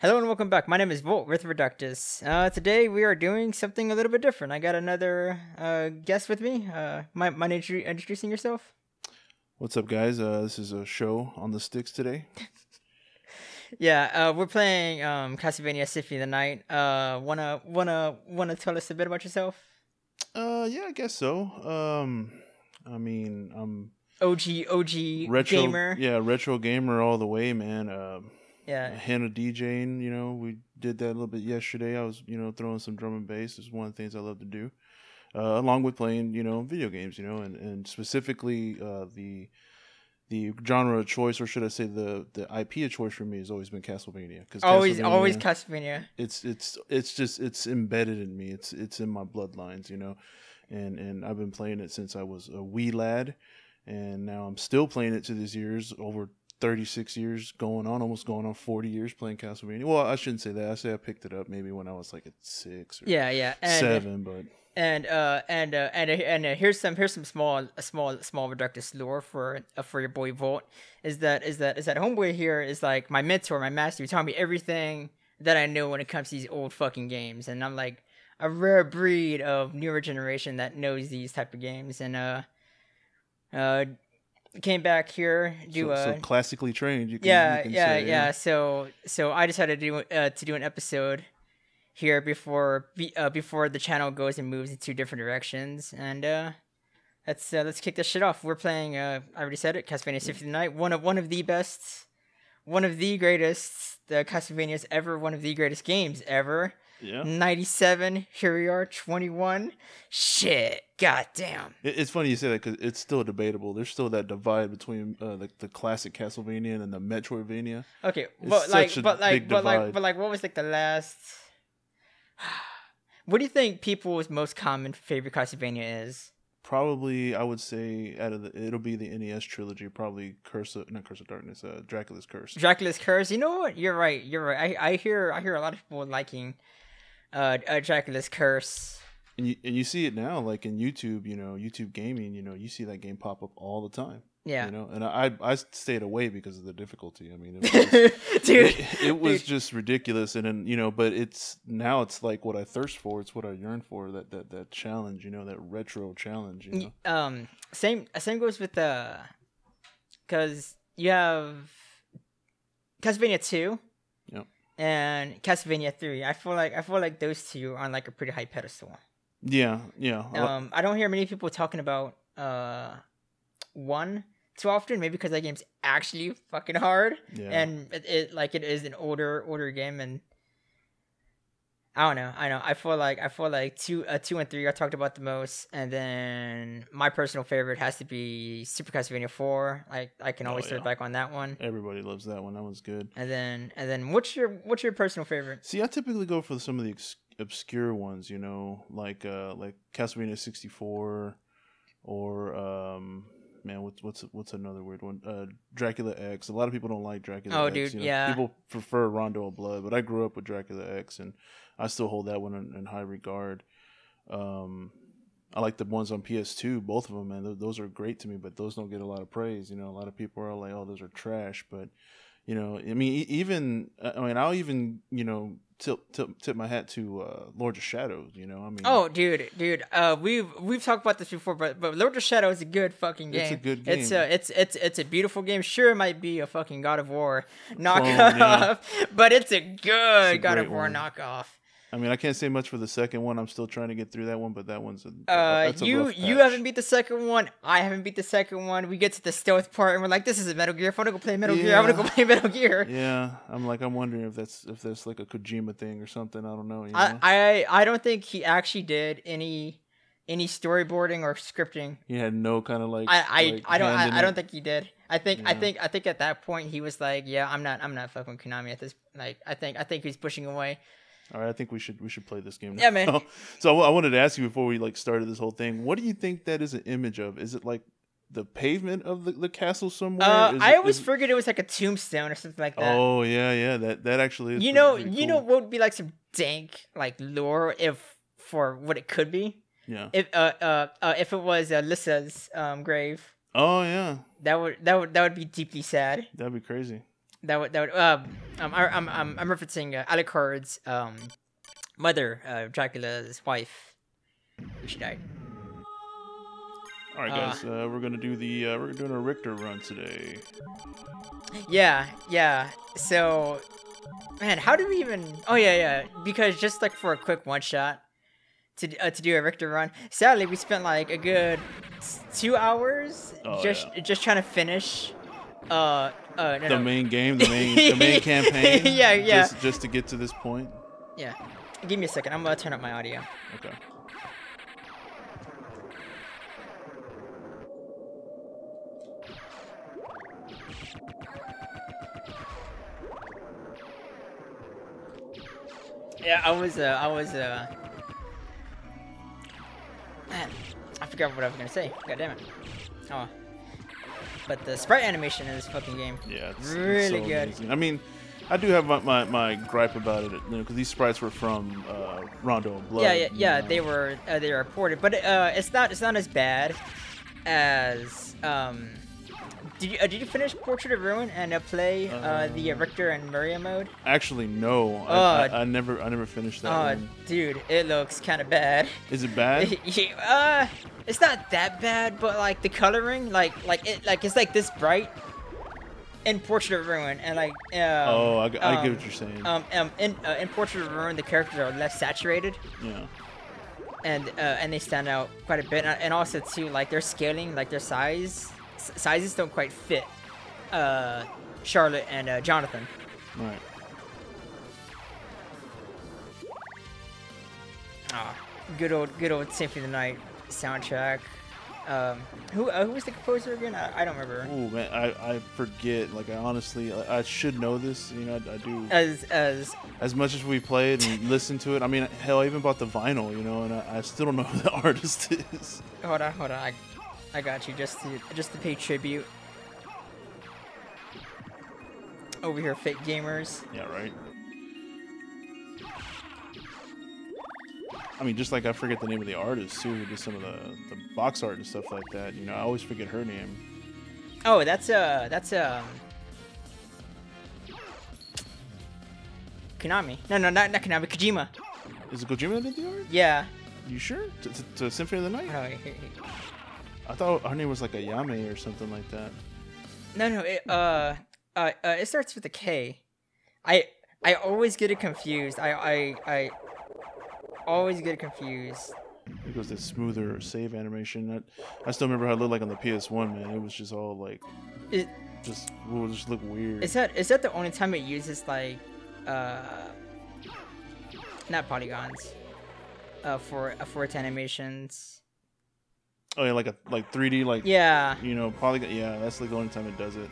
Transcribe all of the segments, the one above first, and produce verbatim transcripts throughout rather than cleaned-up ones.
Hello and welcome back. My name is Volt with Reductus. Uh, today we are doing something a little bit different. I got another uh, guest with me. Uh, mind, mind introducing yourself? What's up, guys? Uh, this is a show on the sticks today. yeah, uh, we're playing um, Castlevania Symphony of the Night. Uh, wanna wanna wanna tell us a bit about yourself? Uh, yeah, I guess so. Um, I mean, I'm O G O G retro, gamer. Yeah, retro gamer all the way, man. Uh, Yeah, Hannah DJing, you know, we did that a little bit yesterday. I was, you know, throwing some drum and bass. It's one of the things I love to do, uh, along with playing, you know, video games, you know, and, and specifically uh, the the genre of choice, or should I say the the I P of choice for me has always been Castlevania. Cause always, Castlevania, always Castlevania. It's it's it's just it's embedded in me. It's it's in my bloodlines, you know, and and I've been playing it since I was a wee lad, and now I'm still playing it to these years over. thirty-six years going on, almost going on forty years playing Castlevania. Well, I shouldn't say that. I say I picked it up maybe when I was like at six or yeah, yeah. And, seven, but and uh and uh, and uh, and uh, here's some here's some small small small reductive lore for uh, for your boy Volt. Is that is that is that homeboy here is like my mentor, my master. He taught me everything that I know when it comes to these old fucking games, and I'm like a rare breed of newer generation that knows these type of games, and uh uh. Came back here do so, uh, so classically trained. You can, yeah, you can yeah, say, yeah, yeah. So, so I decided to do uh, to do an episode here before be, uh, before the channel goes and moves in two different directions. And uh, let's uh, let's kick this shit off. We're playing. Uh, I already said it. Castlevania Symphony of the Night. One of one of the best, one of the greatest the Castlevanias ever. One of the greatest games ever. Yeah. ninety-seven. Here we are. twenty-one. Shit. Goddamn. It's funny you say that because it's still debatable. There's still that divide between uh, the the classic Castlevania and the Metroidvania. Okay, it's but like, but like, but divide. like, but like, what was like the last? What do you think people's most common favorite Castlevania is? Probably, I would say out of the, it'll be the N E S trilogy. Probably Curse of not Curse of Darkness. Uh, Dracula's Curse. Dracula's Curse. You know what? You're right. You're right. I I hear I hear a lot of people liking. Uh, uh, Dracula's Curse. And you and you see it now, like in YouTube, you know, YouTube gaming, you know, you see that game pop up all the time. Yeah. You know, and I I stayed away because of the difficulty. I mean, it was just, dude, it, it was dude. just ridiculous, and then you know, but it's now it's like what I thirst for. It's what I yearn for. That that that challenge, you know, that retro challenge. You know? Um. Same. Same goes with the, because you have Castlevania two. Yep. And Castlevania three, I feel like I feel like those two are on like a pretty high pedestal. Yeah, yeah. Um, I don't hear many people talking about uh one too often, maybe because that game's actually fucking hard, yeah. and it, it like it is an older older game, and I don't know, I know. I feel like I feel like two uh, two and three are talked about the most, and then my personal favorite has to be Super Castlevania four. I I can always oh, yeah. turn back on that one. Everybody loves that one. That one's good. And then and then what's your what's your personal favorite? See, I typically go for some of the obscure ones, you know, like uh like Castlevania sixty-four, or um man, what's what's what's another weird one? Uh, Dracula X. A lot of people don't like Dracula. Oh, X, dude, you know? Yeah. People prefer Rondo of Blood, but I grew up with Dracula X and. I still hold that one in, in high regard. Um, I like the ones on P S two, both of them, man. Th those are great to me, but those don't get a lot of praise. You know, a lot of people are like, "Oh, those are trash." But you know, I mean, e even I mean, I'll even you know tip tip, tip my hat to uh, Lord of Shadows. You know, I mean, oh, dude, dude, uh, we've we've talked about this before, but but Lord of Shadows is a good fucking game. It's a good game. It's a it's it's it's a beautiful game. Sure, it might be a fucking God of War knockoff, yeah. but it's a good it's a God of War one. knockoff. I mean, I can't say much for the second one. I'm still trying to get through that one, but that one's a, uh, that's a you rough patch. You haven't beat the second one. I haven't beat the second one. We get to the stealth part, and we're like, "This is a Metal Gear. If I want to go play Metal yeah. Gear, I want to go play Metal Gear." Yeah, I'm like, I'm wondering if that's if that's like a Kojima thing or something. I don't know. You know? I, I I don't think he actually did any any storyboarding or scripting. He had no kind of like. I I, like I don't I, I don't think he did. I think yeah. I think I think at that point he was like, "Yeah, I'm not I'm not fucking Konami at this." Like, I think I think he's pushing away. All right, I think we should we should play this game now. Yeah, man. So I wanted to ask you before we like started this whole thing. What do you think that is an image of? Is it like the pavement of the, the castle somewhere? Uh, is I it, always figured it was like a tombstone or something like that. Oh yeah, yeah. That that actually is. You know, pretty, pretty you cool. know what would be like some dank like lore if for what it could be. Yeah. If uh uh, uh if it was uh, Lissa's um grave. Oh yeah. That would that would that would be deeply sad. That'd be crazy. That would that would uh, um I'm I'm I'm referencing uh, Alucard's um mother, uh, Dracula's wife, who she died. All right, guys, uh, uh, we're gonna do the uh, we're doing a Richter run today. Yeah, yeah. So, man, how did we even? Oh yeah, yeah. Because just like for a quick one shot to uh, to do a Richter run, sadly we spent like a good two hours oh, just yeah. just trying to finish. Uh, uh, no, the no. main game, the main, the main campaign. Yeah, yeah. Just, just to get to this point. Yeah. Give me a second. I'm gonna turn up my audio. Okay. Yeah, I was, uh, I was, uh, man, I forgot what I was gonna say. God damn it. Oh. But the sprite animation in this fucking game, yeah, it's really it's so good. Amazing. I mean, I do have my, my, my gripe about it, you know, because these sprites were from uh, Rondo of Blood. Yeah, yeah, yeah. Know? They were uh, they were ported, but uh, it's not it's not as bad as. Um, did you uh, did you finish Portrait of Ruin and uh, play uh, uh, the uh, Richter and Maria mode? Actually, no. Uh, I, I, I never I never finished that. Oh, uh, dude, it looks kind of bad. Is it bad? uh, it's not that bad, but like the coloring, like like it like it's like this bright. In Portrait of Ruin, and like um, oh, I, I um, get what you're saying. Um, um in uh, in Portrait of Ruin, the characters are less saturated. Yeah. And uh, and they stand out quite a bit, and also too, like their scaling, like their size sizes don't quite fit. Uh, Charlotte and uh, Jonathan. Right. Ah, oh, good old good old Symphony of the Night soundtrack. Um, who, uh, who was the composer again? I, I don't remember. Oh man, I, I forget. Like I honestly, I, I should know this. You know, I, I do. As as as much as we played and listened to it, I mean, hell, I even bought the vinyl. You know, and I, I still don't know who the artist is. Hold on, hold on. I, I got you. Just to just to pay tribute. Over here, fake gamers. Yeah, right. I mean, just like I forget the name of the artist too, who did some of the, the box art and stuff like that. You know, I always forget her name. Oh, that's uh, that's uh, Konami. No, no, not not Konami. Kojima. Is it Kojima that did the art? Yeah. You sure? To, to, to Symphony of the Night? Oh, he, he. I thought her name was like Ayame or something like that. No, no. It, uh, uh, uh, it starts with a K. I I always get it confused. I I I. Always get confused. It goes this smoother save animation. I, I still remember how it looked like on the P S one, man. It was just all like, it just would just look weird. Is that is that the only time it uses like, uh, not polygons, uh, for uh, for its animations? Oh yeah, like a like three D like yeah, you know polygon. Yeah, that's like the only time it does it.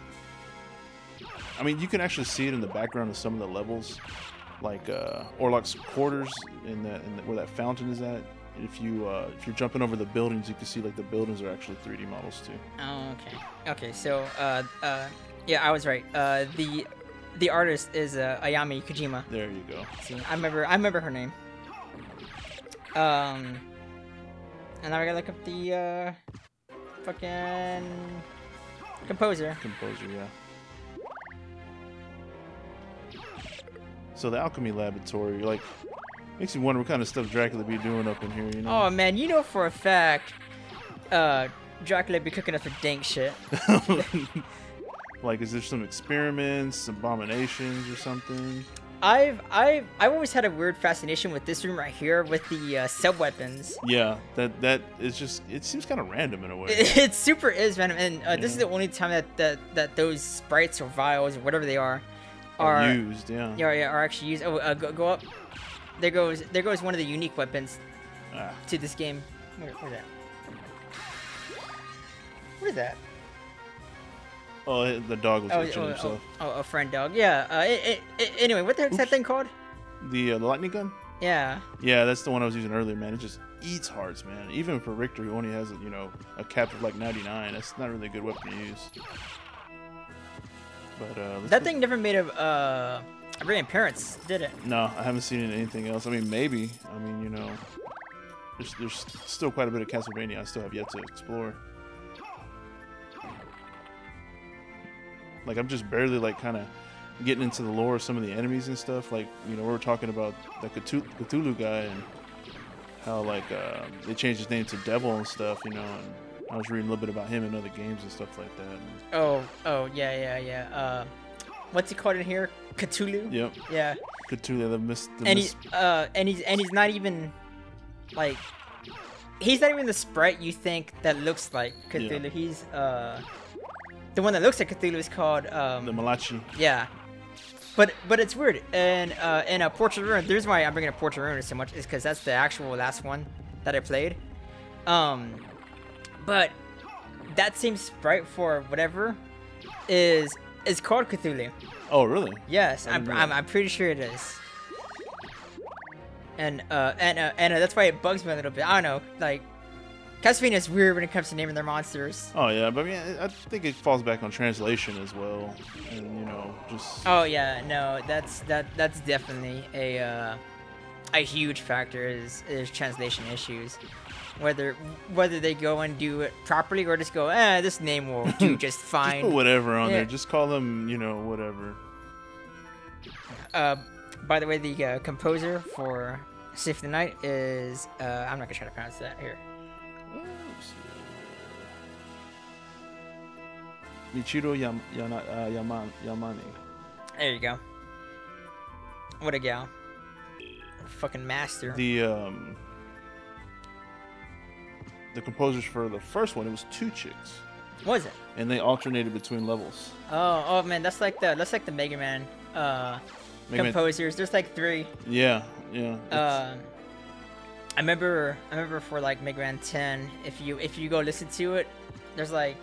I mean, you can actually see it in the background of some of the levels. Like uh, Orlok's quarters in that in the, where that fountain is at. If you uh, if you're jumping over the buildings, you can see like the buildings are actually three D models too. Oh, okay. Okay. So uh, uh, yeah, I was right. Uh, the the artist is uh, Ayame Kojima. There you go. See, I remember I remember her name. Um, and now I gotta look up the uh, fucking composer. Composer, yeah. So the alchemy laboratory, like, makes you wonder what kind of stuff Dracula be doing up in here, you know? Oh man, you know for a fact, uh, Dracula be cooking up some dank shit. Like, is there some experiments, abominations, or something? I've, I've, I've always had a weird fascination with this room right here with the uh, sub weapons. Yeah, that that is just, it seems kind of random in a way. It, it super is random, and uh, yeah. This is the only time that that that those sprites or vials or whatever they are. Are used, yeah. Yeah, yeah, are actually used. Oh, uh, go, go up. There goes, there goes one of the unique weapons ah. to this game. Where, where's that? Where's that? Oh, the dog was touching oh, oh, himself. Oh, oh, a friend dog. Yeah. Uh, it, it, it, anyway, what the heck's Oops. that thing called? The uh, lightning gun. Yeah. Yeah, that's the one I was using earlier, man. It just eats hearts, man. Even for Richter, who only has, you know, a cap of like ninety-nine, that's not really a good weapon to use. But, uh, that thing never made a, uh, a reappearance, did it? No, I haven't seen it in anything else. I mean, maybe. I mean, you know, there's, there's still quite a bit of Castlevania I still have yet to explore. Like, I'm just barely, like, kind of getting into the lore of some of the enemies and stuff. Like, you know, we were talking about the Cthulhu guy and how, like, uh, they changed his name to Devil and stuff, you know. And I was reading a little bit about him in other games and stuff like that. Oh, oh, yeah, yeah, yeah. Uh, what's he called in here? Cthulhu? Yep. Yeah. Cthulhu, the mist. The and, mis- he, uh, and, he's, and he's not even, like, he's not even the sprite you think that looks like Cthulhu. Yeah. He's, uh... the one that looks like Cthulhu is called um, the Malachi. Yeah, but but it's weird. And uh, in a Portrait of Ruin, the reason why I'm bringing up Portrait of Ruin so much is because that's the actual last one that I played. Um, but that same sprite for whatever is is called Cthulhu. Oh really? Yes, I'm I'm, I'm pretty sure it is. And uh and uh, and uh, that's why it bugs me a little bit. I don't know, like. Castlevania is weird when it comes to naming their monsters. Oh yeah, but I mean, I think it falls back on translation as well, and you know, just. Oh yeah, no, that's that that's definitely a uh, a huge factor is is translation issues, whether whether they go and do it properly or just go, eh, this name will do just fine. Just put whatever on yeah. there, just call them, you know, whatever. Uh, by the way, the uh, composer for Symphony of the Night is uh, I'm not gonna try to pronounce that here. Michiru Yam- Yana- uh, Yaman- Yamane. There you go. What a gal. Fucking master. The um, the composers for the first one, it was two chicks. Was it? And they alternated between levels. Oh, oh man, that's like the that's like the Mega Man uh, Mega composers. Man. There's like three. Yeah, yeah. Uh, I remember I remember for like Mega Man ten, if you if you go listen to it, there's like.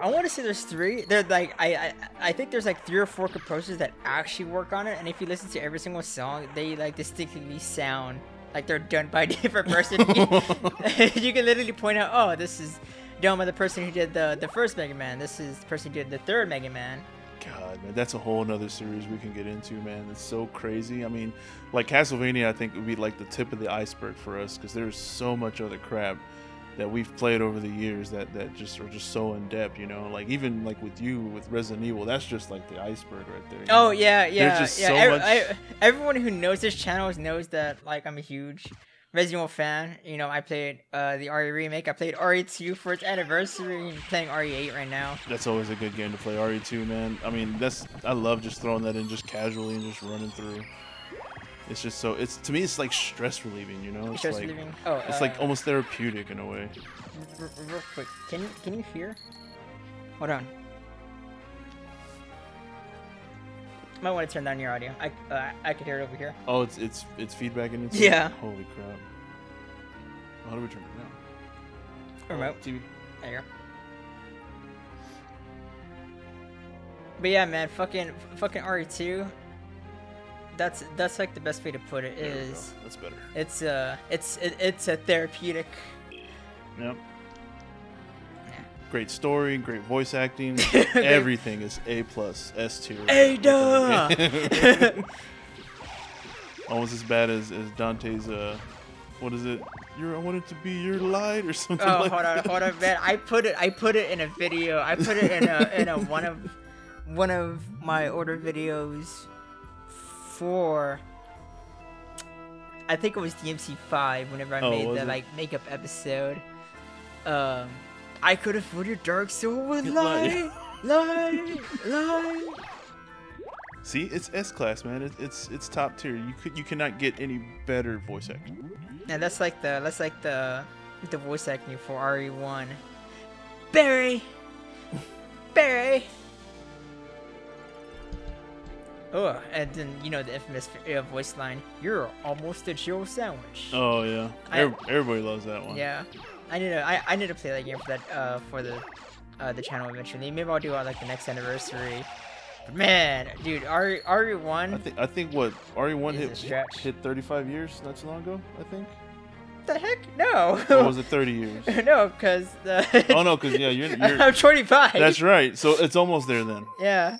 I want to say there's three. They're like I, I I think there's like three or four composers that actually work on it, and if you listen to every single song, they like distinctly sound like they're done by a different person. You can literally point out, oh, this is done by the person who did the the first Mega Man. This is the person who did the third Mega Man. God, man, that's a whole another series we can get into, man. It's so crazy. I mean, like Castlevania, I think would be like the tip of the iceberg for us because there's so much other crap that we've played over the years that, that just are just so in depth, you know. Like even like with you with Resident Evil, that's just like the iceberg right there. Oh know? yeah, yeah. There's just yeah. So every, much... I, everyone who knows this channel knows that like I'm a huge Resident Evil fan. You know, I played uh, the R E remake. I played R E two for its anniversary. And playing R E eight right now. That's always a good game to play. R E two, man. I mean, that's I love just throwing that in just casually and just running through. It's just so it's to me it's like stress relieving, you know. It's stress like relieving. Oh, it's uh, like almost therapeutic in a way. R- real quick, can you can you hear? Hold on. Might want to turn down your audio. I uh, I could hear it over here. Oh, it's it's it's feedbacking itself. Yeah. Holy crap. How do we turn it down? Remote. Oh, T V. There you go. But yeah, man, fucking fucking R E two. That's that's like the best way to put it is. That's better. It's uh it's it, it's a therapeutic. Yep. Yeah. Great story, great voice acting, everything is A plus, S tier. A duh. Almost as bad as, as Dante's uh, what is it? You're I wanted to be your light or something. Oh like hold on, that. hold on, man! I put it I put it in a video. I put it in a in a one of one of my older videos. For, I think it was D M C five whenever I oh, made the it? like makeup episode. Um, I could have filled your dark soul with light, light, light. See, it's S class, man. It's it's it's top tier. You could you cannot get any better voice acting. And that's like the that's like the the voice acting for R E one. Barry, Barry. Oh, and then, you know, the infamous uh, voice line, you're almost a chill sandwich. Oh, yeah. I, Everybody loves that one. Yeah. I need to I, I need to play that game for that uh, for the uh, the channel eventually. Maybe I'll do uh, like the next anniversary. But man, dude, R E one... I, th- I think, what, R E one hit, hit thirty-five years not too long ago, I think? The heck? No. Or was it thirty years? No, because... Uh, oh, no, because, yeah, you're, you're... I'm twenty-five. That's right. So it's almost there then. Yeah.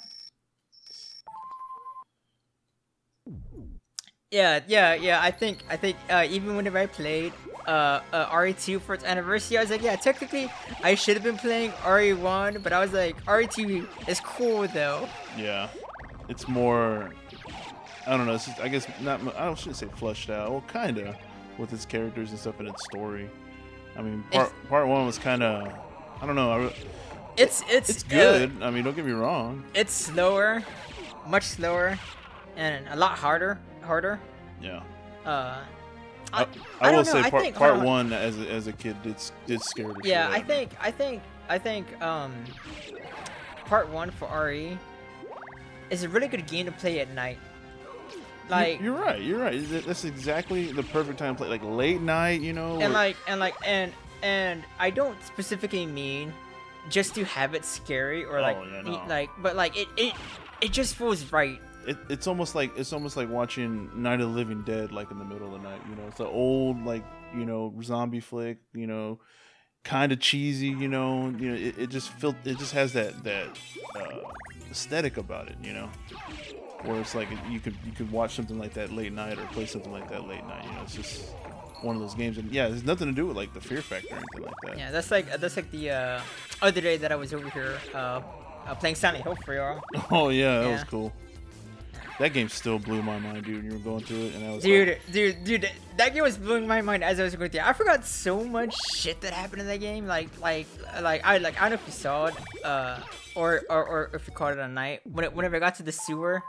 Yeah, yeah, yeah. I think I think uh, even whenever I played uh, uh, R E two for its anniversary, I was like, yeah, technically, I should have been playing R E one, but I was like, R E two is cool, though. Yeah. It's more... I don't know, it's just, I guess, not. I shouldn't say flushed out, well, kind of, with its characters and stuff and its story. I mean, part, part one was kind of... I don't know. I, it's, it's, it's good. Uh, I mean, don't get me wrong. It's slower, much slower, and a lot harder. Harder. Yeah. Uh, I, I, I, I will say part, think, part one as a, as a kid it's it's scared. Yeah, I think I think I think um, part one for R E is a really good game to play at night. Like you're right, you're right. That's exactly the perfect time to play, like late night, you know. And or, like and like and. And I don't specifically mean just to have it scary or like, oh, yeah, no. like, but like it, it, it just feels right. It, it's almost like it's almost like watching Night of the Living Dead, like in the middle of the night. You know, it's an old like you know zombie flick. You know, kind of cheesy. You know, you know, it, it just felt it just has that that uh, aesthetic about it. You know, where it's like you could you could watch something like that late night or play something like that late night. You know, it's just one of those games, and yeah, there's nothing to do with like the fear factor or anything like that. Yeah, that's like that's like the uh, other day that I was over here uh, uh, playing Silent Hill for y'all. Oh yeah, that yeah. was cool. That game still blew my mind, dude. You were going through it, and I was dude, like... dude, dude. That game was blowing my mind as I was going through it. I forgot so much shit that happened in that game. Like, like, like I like I don't know if you saw it, uh, or or, or if you caught it at night. When it, whenever I got to the sewer.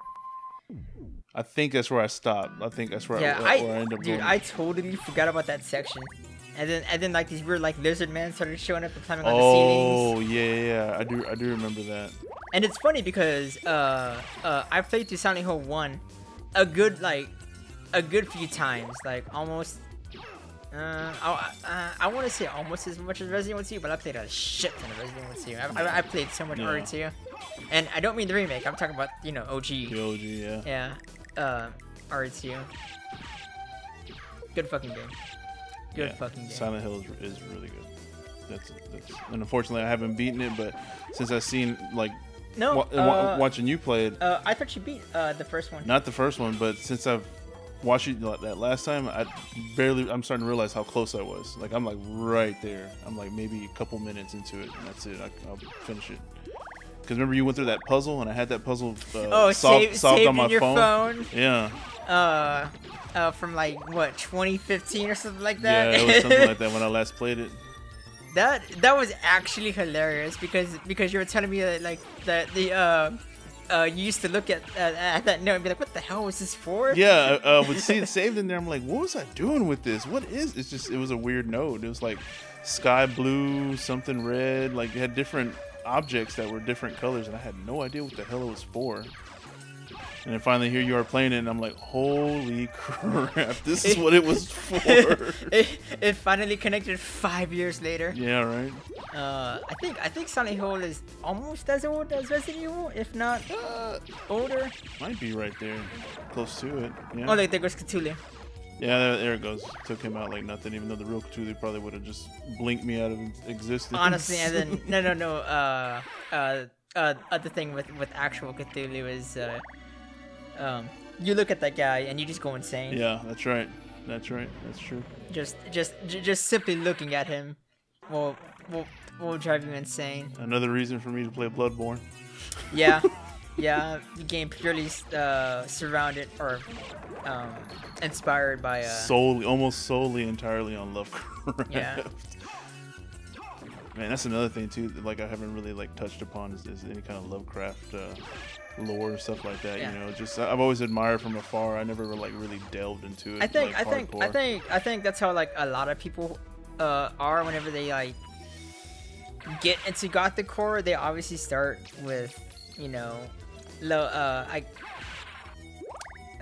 I think that's where I stopped. I think that's where, yeah, I, I, where I ended up. Dude, going. I totally forgot about that section. And then and then like these weird like lizard man started showing up and climbing on oh, the ceilings. Oh yeah, yeah, I do I do remember that. And it's funny because uh uh I played through Silent Hill one a good like a good few times, like almost uh I uh, I want to say almost as much as Resident Evil two, but I played a shit ton of Resident Evil two. I, I, I played so much yeah. R E two, and I don't mean the remake. I'm talking about you know O G. The O G, yeah. Yeah. Uh, R E two. Good fucking game. Good yeah, fucking game. Silent Hill is, is really good. That's, that's and unfortunately I haven't beaten it, but since I've seen like no wa uh, watching you play it, uh, I thought you beat uh, the first one. Not the first one, but since I've watched you that last time, I barely. I'm starting to realize how close I was. Like I'm like right there. I'm like maybe a couple minutes into it, and that's it. I, I'll finish it. Because remember you went through that puzzle, and I had that puzzle uh, oh, solved, save, solved on my your phone. phone. Yeah. Uh, uh, from like what twenty fifteen or something like that. Yeah, it was something like that when I last played it. That that was actually hilarious because because you were telling me that like that the uh, uh you used to look at uh, at that note and be like, what the hell was this for? Yeah, uh, would see it saved in there. I'm like, what was I doing with this? What is? It's just it was a weird note. It was like sky blue, something red. Like it had different objects that were different colors, and I had no idea what the hell it was for. And then finally here you are playing it, and I'm like, holy crap, this is what it was for. it, it finally connected five years later. Yeah, right. Uh, I think I think Silent Hill is almost as old as Resident Evil, if not uh, older. Might be right there, close to it. Yeah. Oh, like there goes Cthulhu. Yeah, there, there it goes. Took him out like nothing, even though the real Cthulhu probably would have just blinked me out of existence. Honestly, and then no, no, no. Uh, uh, uh, other thing with with actual Cthulhu is, uh, um, you look at that guy and you just go insane. Yeah, that's right. That's right. That's true. Just, just, j just simply looking at him will will will drive you insane. Another reason for me to play Bloodborne. Yeah. Yeah, the game purely uh, surrounded or um, inspired by... Uh, solely, almost solely entirely on Lovecraft. Yeah. Man, that's another thing, too, that, like I haven't really like touched upon is, is any kind of Lovecraft uh, lore or stuff like that, yeah. You know? Just I've always admired from afar. I never like really delved into it. I think, like, I, think I think I think that's how like a lot of people uh, are whenever they like get into Gothic horror. They obviously start with, you know... Low, uh, I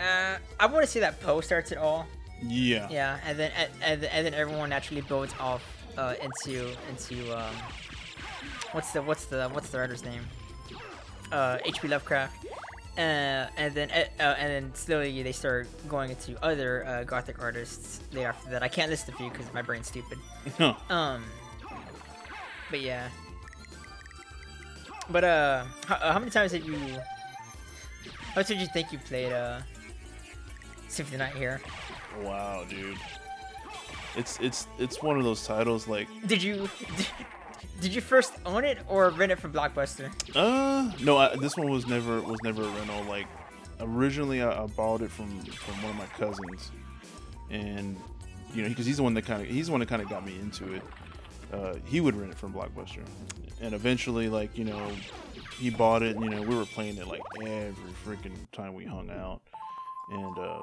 uh, I want to say that Poe starts it all. Yeah. Yeah, and then and, and then everyone naturally builds off uh, into into um, what's the what's the what's the writer's name? Uh, H P Lovecraft. Uh, and then uh, and then slowly they start going into other uh, Gothic artists. Later after that, I can't list a few because my brain's stupid. No. Um. But yeah. But uh, how, uh, how many times have you? How much did you think you played uh Symphony of the Night here? Wow, dude. it's it's it's one of those titles like. Did you did you first own it or rent it from Blockbuster? Uh, no, I, this one was never was never a rental. Like originally, I, I borrowed it from from one of my cousins, and you know because he's the one that kind of he's the one that kind of got me into it. Uh, he would rent it from Blockbuster, and eventually, like you know, he bought it. And, you know, we were playing it like every freaking time we hung out, and. Uh,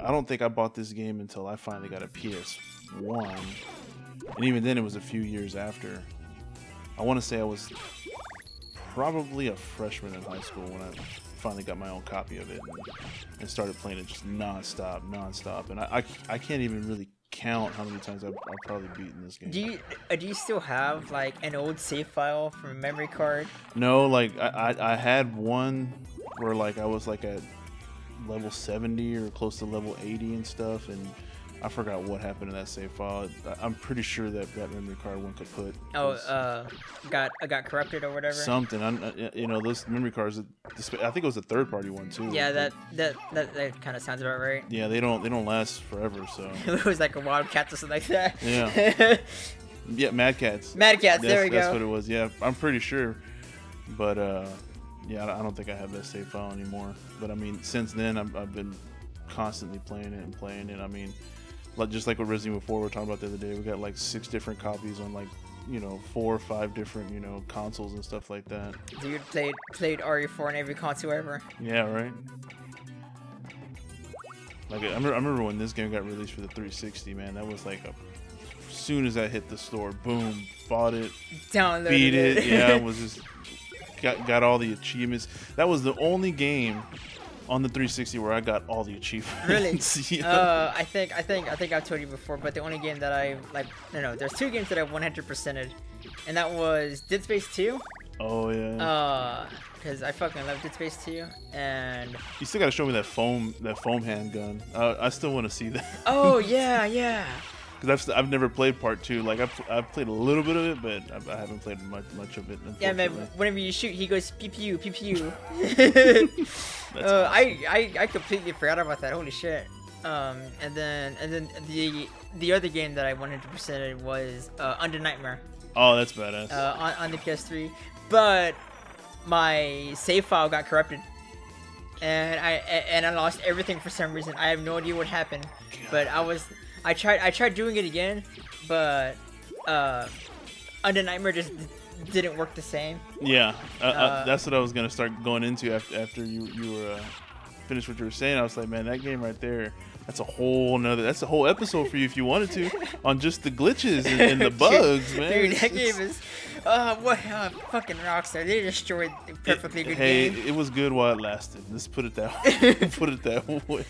I don't think I bought this game until I finally got a P S one, and even then it was a few years after. I want to say I was probably a freshman in high school when I finally got my own copy of it and started playing it just non-stop, non-stop. And I, I, I can't even really count how many times I've, I've probably beaten this game. Do you do you still have like an old save file from a memory card? No, like I, I, I had one where like I was like a level seventy or close to level eighty and stuff, and I forgot what happened to that save file. I'm pretty sure that that memory card one could put oh uh got got corrupted or whatever something. I'm, you know those memory cards, I think it was a third party one too. Yeah, that that that, that kind of sounds about right. Yeah, they don't they don't last forever, so it was like a Wildcat or something like that. Yeah. Yeah, Mad Cats. Mad Cats. That's, there we that's go. That's what it was. Yeah, I'm pretty sure, but uh yeah, I don't think I have that save file anymore. But I mean, since then, I've, I've been constantly playing it and playing it. I mean, like, just like with Resident Evil four, we were talking about the other day, we got like six different copies on like, you know, four or five different, you know, consoles and stuff like that. Dude played played R E four on every console ever. Yeah, right. Like I remember, I remember when this game got released for the three sixty. Man, that was like a. As soon as I hit the store, boom, bought it, downloaded beat it. it. Yeah, it was just. Got, got all the achievements. That was the only game on the three sixty where I got all the achievements. Really? Yeah. uh, I think I think I think I've told you before, but the only game that I like, no, no, there's two games that I've one hundred percented, and that was Dead Space two. Oh yeah. Uh, because I fucking love Dead Space two, and you still gotta show me that foam that foam handgun. Uh, I still want to see that. Oh yeah, yeah. Because I've, I've never played part two. Like, I've, I've played a little bit of it, but I've, I haven't played much, much of it. Yeah, man, whenever you shoot, he goes, pew, pew, pew, pew. uh, I, I, I completely forgot about that. Holy shit. Um, and then and then the the other game that I one hundred percented was uh, Under Nightmare. Oh, that's badass. Uh, on, on the P S three. But my save file got corrupted. And I, and I lost everything for some reason. I have no idea what happened. God. But I was... I tried I tried doing it again, but uh, Under Nightmare just d didn't work the same. Yeah, uh, uh, I, that's what I was going to start going into after, after you, you were uh, finished what you were saying. I was like, man, that game right there, that's a whole nother, that's a whole episode for you if you wanted to, on just the glitches and, and the bugs, dude, man. Dude, that it's, game is, uh, what, uh, fucking Rockstar, they destroyed a perfectly it, good hey, game. Hey, it was good while it lasted. Let's put it that way. Put it that way.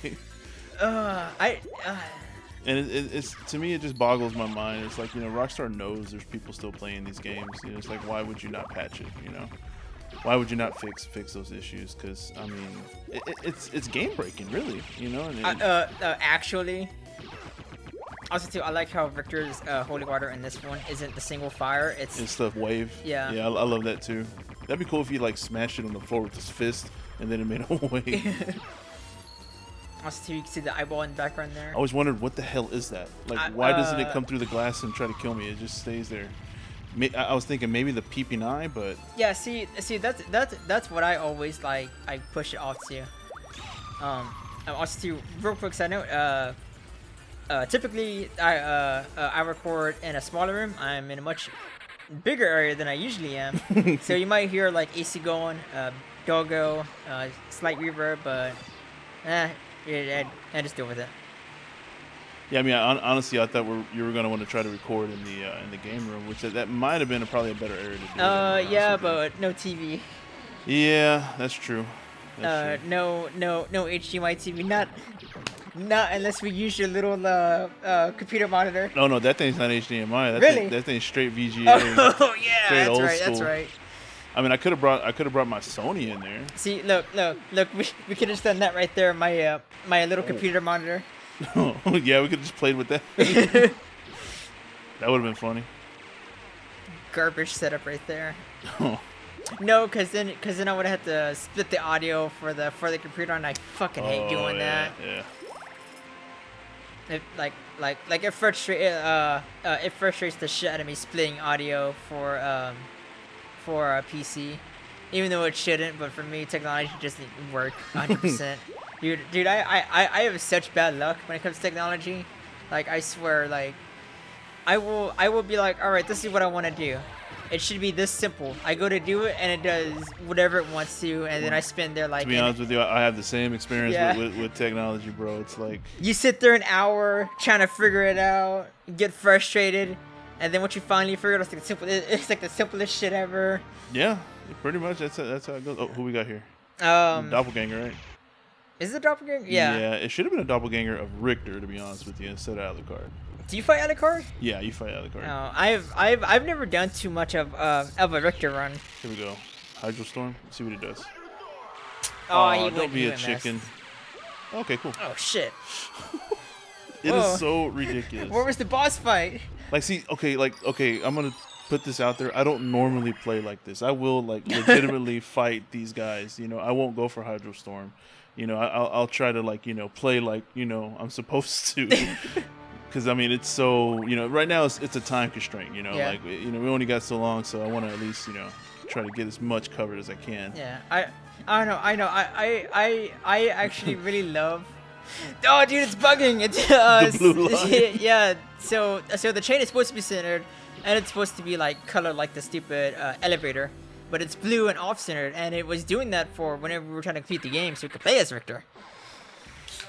Uh, I... Uh, And it, it, it's to me, it just boggles my mind. It's like, you know, Rockstar knows there's people still playing these games. You know, it's like, why would you not patch it? You know, why would you not fix fix those issues? Because I mean, it, it's it's game breaking, really. You know. And it, uh, uh, uh, actually, also too, I like how Richter's uh, holy water in this one isn't the single fire. It's it's the wave. Yeah. Yeah, I, I love that too. That'd be cool if he like smashed it on the floor with his fist and then it made a wave. Also, too, you can see the eyeball in the background there. I always wondered, what the hell is that? Like, I, why uh, doesn't it come through the glass and try to kill me? It just stays there. I was thinking maybe the peeping eye, but yeah, see, see, that's that's that's what I always like. I push it off to. Um, also, too, real quick side note. Uh, uh, typically, I uh, uh, I record in a smaller room. I'm in a much bigger area than I usually am, so you might hear like A C going, uh, doggo, uh, slight reverb, but eh. Yeah, I, I just deal with it. Yeah, I mean, I, honestly, I thought we're, you were gonna want to try to record in the uh, in the game room, which that, that might have been a, probably a better area to do. Uh, yeah, but no T V. Yeah, that's true. That's uh, true. no, no, no H D M I T V. Not, not unless we use your little uh, uh computer monitor. No, no, that thing's not H D M I. That really? Thing, that thing's straight V G A. Oh yeah, that's right. School. That's right. I mean, I could have brought I could have brought my Sony in there. See, look, look, look. We, we could have just done that right there. My uh, my little oh. computer monitor. Oh yeah, we could have just played with that. That would have been funny. Garbage setup right there. Oh. No, cause then cause then I would have had to split the audio for the for the computer, and I fucking hate oh, doing yeah, that. Yeah. It like like like it frustrates uh, uh it frustrates the shit out of me splitting audio for um for a P C, even though it shouldn't. But for me, technology just didn't work one hundred percent. Dude, dude, I, I I have such bad luck when it comes to technology. Like I swear, like I will I will be like, all right, this is what I want to do. It should be this simple. I go to do it, and it does whatever it wants to, and then I spend there like... To be honest with you, I have the same experience yeah. with, with, with technology, bro. It's like... You sit there an hour trying to figure it out, get frustrated, and then once you finally figure it out, it's like the, simple, it's like the simplest shit ever. Yeah, pretty much. That's how, that's how it goes. Oh, who we got here? Um, doppelganger, right? Is it a doppelganger? Yeah. Yeah, it should have been a doppelganger of Richter, to be honest with you, instead of Alucard. Do you fight Alucard? Yeah, you fight Alucard. No, I've I've I've never done too much of uh of a Richter run. Here we go, Hydro Storm. Let's see what it does. Oh, uh, he don't be a chicken. Mess. Okay, cool. Oh shit! It Whoa. Is so ridiculous. Where was the boss fight? Like, see, okay, like, okay, I'm gonna put this out there. I don't normally play like this. I will like legitimately fight these guys. You know, I won't go for Hydro Storm. You know, I'll I'll try to like you know play like you know I'm supposed to. Because, I mean, it's so, you know, right now it's, it's a time constraint, you know, yeah. like, you know, we only got so long, so I want to at least, you know, try to get as much covered as I can. Yeah, I, I don't know, I know, I, I, I actually really love, oh, dude, it's bugging, it's, uh, the blue line. Yeah, so, so the chain is supposed to be centered, and it's supposed to be, like, colored like the stupid uh, elevator, but it's blue and off-centered, and it was doing that for whenever we were trying to complete the game so we could play as Richter.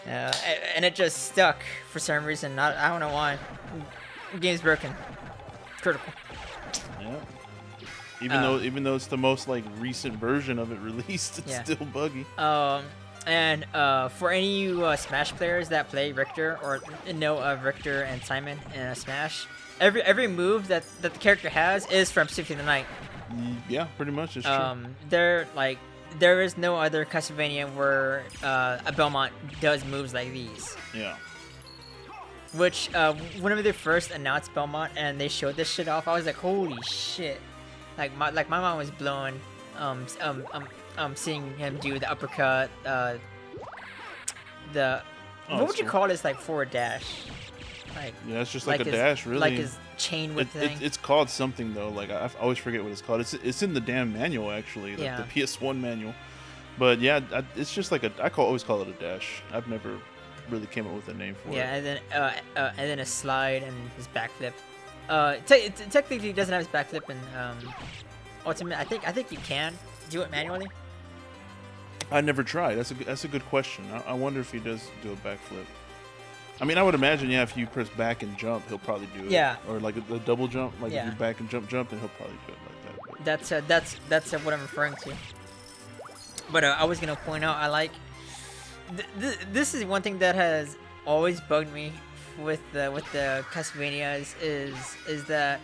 Uh, and it just stuck for some reason. Not, I don't know why. The game's broken. Critical. Yeah. Even um, though, even though it's the most like recent version of it released, it's yeah. still buggy. Um, and uh, for any you uh, Smash players that play Richter or know of Richter and Simon in a Smash, every every move that that the character has is from Symphony of the Night. Yeah, pretty much. It's um, true. They're like. There is no other Castlevania where uh, a Belmont does moves like these. Yeah. Which, uh, whenever they first announced Belmont and they showed this shit off, I was like, holy shit. Like, my like my mind was blown um, um, um, um, seeing him do the uppercut, uh, the... Oh, what would you cool. call this, like, forward dash? Like, yeah, it's just like, like a his, dash, really. Like his chain whip it, thing. It, it's called something though. Like I, I always forget what it's called. It's it's in the damn manual actually, like yeah. the P S one manual. But yeah, I, it's just like a. I call always call it a dash. I've never really came up with a name for yeah, it. Yeah, and then uh, uh, and then a slide and his backflip. Uh, te technically he doesn't have his backflip in um, Ultimate. I think I think you can do it manually. I never tried. That's a that's a good question. I, I wonder if he does do a backflip. I mean, I would imagine, yeah, if you press back and jump, he'll probably do it. Yeah. Or like a, a double jump, like yeah. if you back and jump, jump, and he'll probably do it like that. But that's uh, that's that's uh, what I'm referring to. But uh, I was gonna point out, I like th th this is one thing that has always bugged me with the with the Castlevanias is is that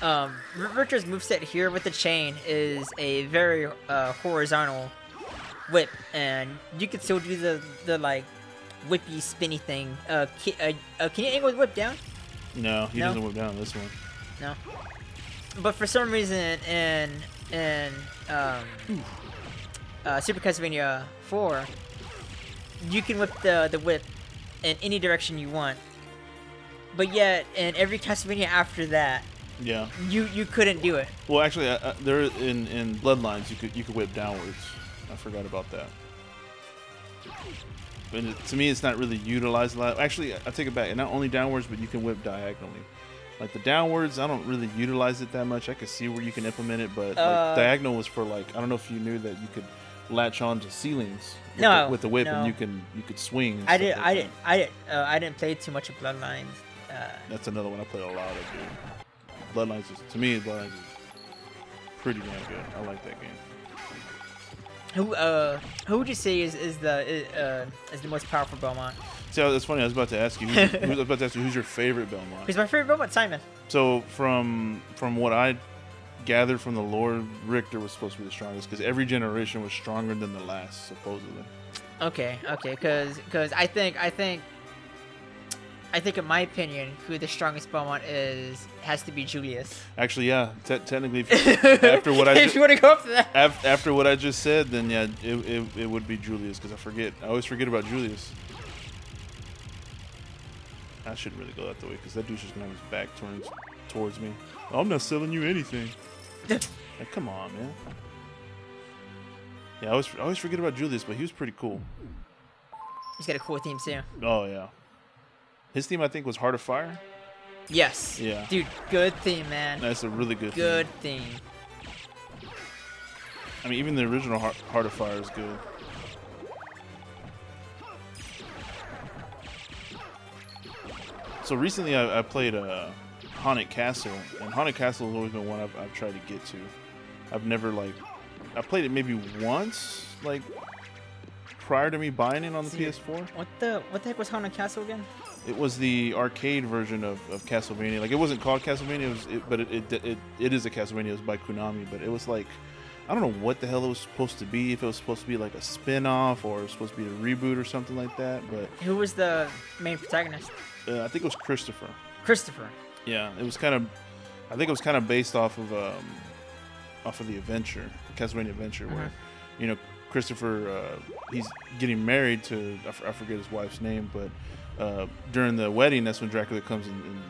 um, Richter's moveset here with the chain is a very uh, horizontal whip, and you could still do the the like. Whippy spinny thing. Uh, can, uh, uh, can you angle the whip down? No, he no? doesn't whip down this one. No. But for some reason, in in um, uh, Super Castlevania four, you can whip the the whip in any direction you want. But yet, in every Castlevania after that, yeah, you you couldn't do it. Well, actually, uh, there in in Bloodlines, you could you could whip downwards. I forgot about that. And to me, it's not really utilized a lot. Actually, I take it back. And not only downwards, but you can whip diagonally. Like the downwards, I don't really utilize it that much. I can see where you can implement it, but uh, like, diagonal was for like I don't know if you knew that you could latch on to ceilings with, no, the, with the whip, no. and you can you could swing. I didn't, like I didn't, I didn't, uh, I didn't play too much of Bloodlines. Uh, That's another one I played a lot of. Dude. Bloodlines is to me, Bloodlines is pretty damn good. I like that game. Who uh who would you say is is the is, uh is the most powerful Belmont? See, it's funny. I was about to ask you. Who's, who's, I was about to ask you who's your favorite Belmont? Who's my favorite Belmont? Simon. So from from what I gathered from the lore, Richter was supposed to be the strongest because every generation was stronger than the last, supposedly. Okay, okay, because because I think I think I think in my opinion, who the strongest Belmont is has to be Julius. Actually, yeah. Te technically, if, after what I if you want to go up to that, af after what I just said, then yeah, it it, it would be Julius because I forget. I always forget about Julius. I shouldn't really go that the way because that dude's just gonna have his back turned towards me. I'm not selling you anything. Like, come on, man. Yeah, I always, I always forget about Julius, but he was pretty cool. He's got a cool theme too. Oh yeah, his theme I think was Heart of Fire. Yes. Yeah. Dude, good theme, man. That's a really good. Good theme. theme. I mean, even the original Heart, Heart of Fire is good. So recently, I, I played uh, Haunted Castle, and Haunted Castle has always been one I've, I've tried to get to. I've never like, I played it maybe once, like prior to me buying it on the Dude, P S four. What the what the heck was Haunted Castle again? It was the arcade version of, of Castlevania. Like it wasn't called Castlevania, it was, it, but it it, it it is a Castlevania. It was by Konami, but it was like, I don't know what the hell it was supposed to be. If it was supposed to be like a spin-off or it was supposed to be a reboot or something like that. But who was the main protagonist? Uh, I think it was Christopher. Christopher. Yeah, it was kind of. I think it was kind of based off of um, off of the adventure, the Castlevania adventure, where mm-hmm. you know Christopher uh, he's getting married to I, f I forget his wife's name, but uh, during the wedding, that's when Dracula comes and, and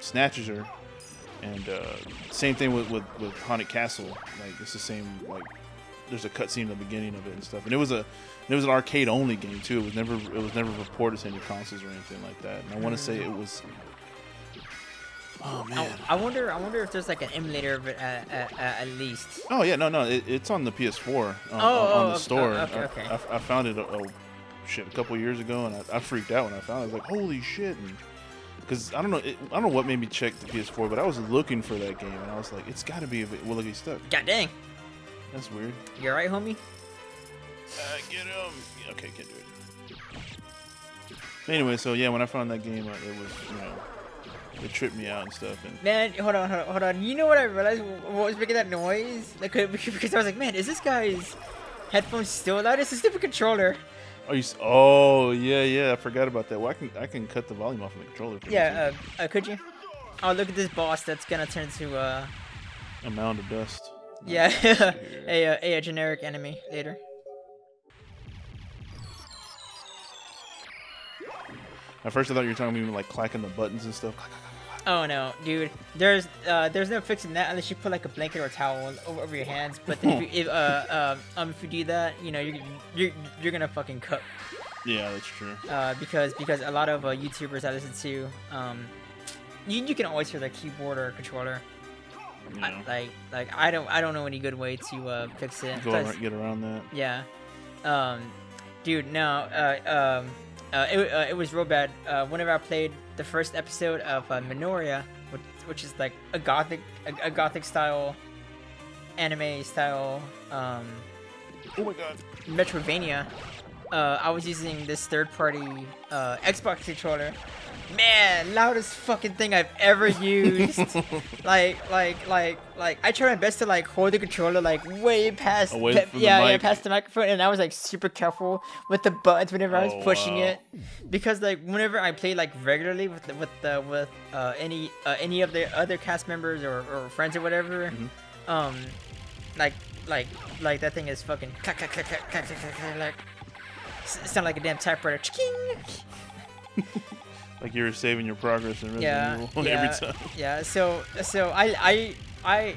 snatches her. And uh, same thing with, with with Haunted Castle. Like it's the same. Like there's a cutscene in the beginning of it and stuff. And it was a it was an arcade only game too. It was never it was never reported to any consoles or anything like that. And I want to say it was. Oh man. I, I wonder. I wonder if there's like an emulator of it at, at, at least. Oh yeah. No no. It, it's on the P S four. On, oh, on, on the oh, store. Okay. okay. I, I, I found it. A, a, shit, a couple years ago, and I, I freaked out when I found it. I was like, holy shit. And, Cause I don't know, it, I don't know what made me check the P S four, but I was looking for that game, and I was like, it's got to be. Will it be stuck? God dang. That's weird. You all right, homie? Uh, get him. Yeah, okay, can't do it. Anyway, so yeah, when I found that game, it was, you know, it tripped me out and stuff. And man, hold on, hold on, hold on. You know what I realized? What was making that noise? Like, because I was like, man, is this guy's headphones still loud? It's the stupid controller. Oh, you, oh yeah, yeah. I forgot about that. Well, I can I can cut the volume off my controller. Yeah, uh, uh, could you? Oh, look at this boss. That's gonna turn to uh, a mound of dust. Yeah, a, a a generic enemy later. At first, I thought you were talking about like clacking the buttons and stuff. Oh no, dude. There's uh, there's no fixing that unless you put like a blanket or a towel over, over your hands. But then if, you, if uh um if you do that, you know you're you're you're gonna fucking cook. Yeah, that's true. Uh, because because a lot of uh, YouTubers I listen to, um, you you can always hear their keyboard or controller. Yeah. I, like like I don't I don't know any good way to uh fix it. Go around, get around that. Yeah, um, dude, no, uh, um. Uh, it, uh, it was real bad. Uh, whenever I played the first episode of uh, Minoria, which, which is like a gothic, a, a gothic style, anime style, um, oh my god, Metroidvania. Uh, I was using this third-party uh, Xbox controller. Man, loudest fucking thing I've ever used. like, like, like, like. I tried my best to like hold the controller like way past, Away pe from yeah, the mic. yeah, past the microphone, and I was like super careful with the buttons whenever oh, I was pushing wow. it, because like whenever I play like regularly with the, with the, with uh, any uh, any of the other cast members or, or friends or whatever, mm-hmm. um, like like like that thing is fucking clack clack clack clack clack clack like sound like a damn typewriter. Like you were saving your progress in Resident yeah, Evil yeah, every time. Yeah, so so I I I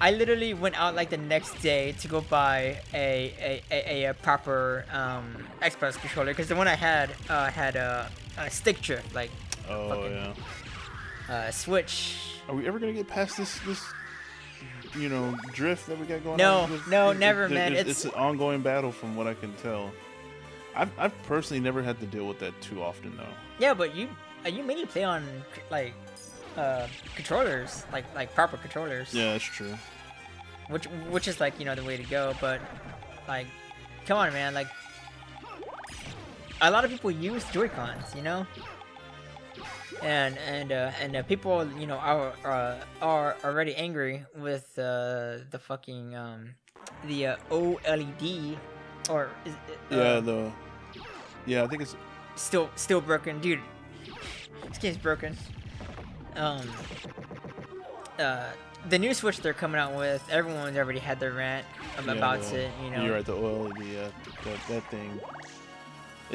I literally went out like the next day to go buy a a, a, a proper um, Xbox controller because the one I had uh, had a, a stick drift like. Oh fucking, yeah. Uh, Switch. Are we ever gonna get past this this you know drift that we got going no, on? No, no, never, there, man. It's it's an ongoing battle from what I can tell. I've, I've personally never had to deal with that too often though. Yeah, but you you mainly play on like uh, controllers, like like proper controllers. Yeah, that's true. Which which is like you know the way to go, but like, come on, man, like a lot of people use Joy-Cons, you know. And and uh, and uh, people you know are uh, are already angry with uh, the fucking um, the uh, OLED. Or is it, uh, yeah, the yeah, I think it's still still broken, dude. This game's broken. Um, uh, the new Switch they're coming out with, everyone's already had their rant about yeah, the, it. You know, you're right. The O L E D, yeah, that, that thing.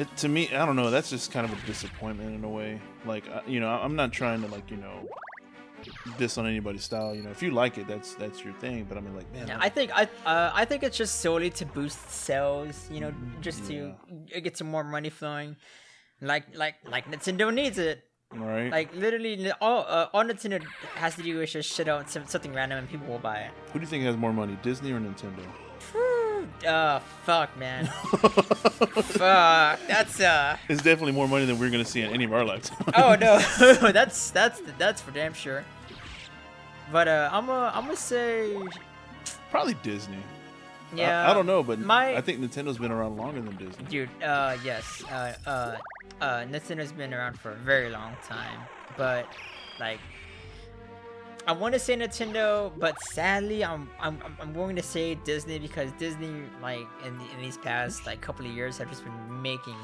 It, to me, I don't know, that's just kind of a disappointment in a way. Like, you know, I'm not trying to, like, you know, diss on anybody's style. You know, if you like it, that's that's your thing. But I mean, like, man. Yeah, I, I think I uh, I think it's just solely to boost sales. You know, just yeah. to get some more money flowing. Like like like Nintendo needs it. Right. Like literally, all uh, all Nintendo has to do is just shit out some, something random and people will buy it. Who do you think has more money, Disney or Nintendo? Oh, fuck, man. Fuck. That's, uh... It's definitely more money than we're going to see in any of our lives. Oh, no. that's, that's, that's for damn sure. But, uh, I'm gonna, I'm gonna say... Probably Disney. Yeah. I, I don't know, but my... I think Nintendo's been around longer than Disney. Dude, uh, yes. Uh, uh, uh, Nintendo's been around for a very long time. But, like... I want to say Nintendo, but sadly, I'm I'm I'm going to say Disney because Disney, like in the, in these past like couple of years, have just been making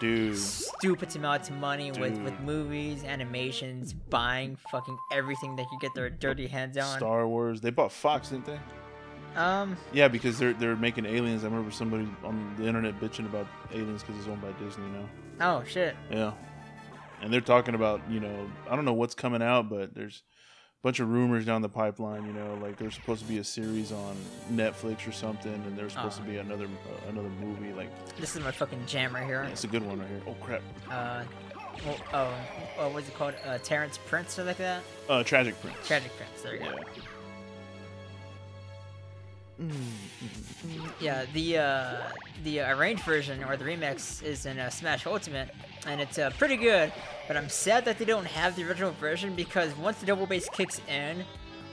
dude stupid amounts of money dude. with with movies, animations, buying fucking everything they could get their dirty hands on. Star Wars, they bought Fox, didn't they? Um. Yeah, because they're they're making Aliens. I remember somebody on the internet bitching about Aliens because it's owned by Disney now. Oh shit. Yeah, and they're talking about, you know, I don't know what's coming out, but there's bunch of rumors down the pipeline, you know, like there's supposed to be a series on Netflix or something, and there's supposed oh. to be another uh, another movie. Like, this is my fucking jam right here. Yeah, it's a good one right here. Oh crap. Uh, well, oh, oh, what's it called? Uh, Terrence Prince or like that? Uh, Tragic Prince. Tragic Prince. There you yeah. go. Mm-hmm. Yeah, the uh, the arranged version or the remix is in uh, Smash Ultimate, and it's uh, pretty good. But I'm sad that they don't have the original version because once the double bass kicks in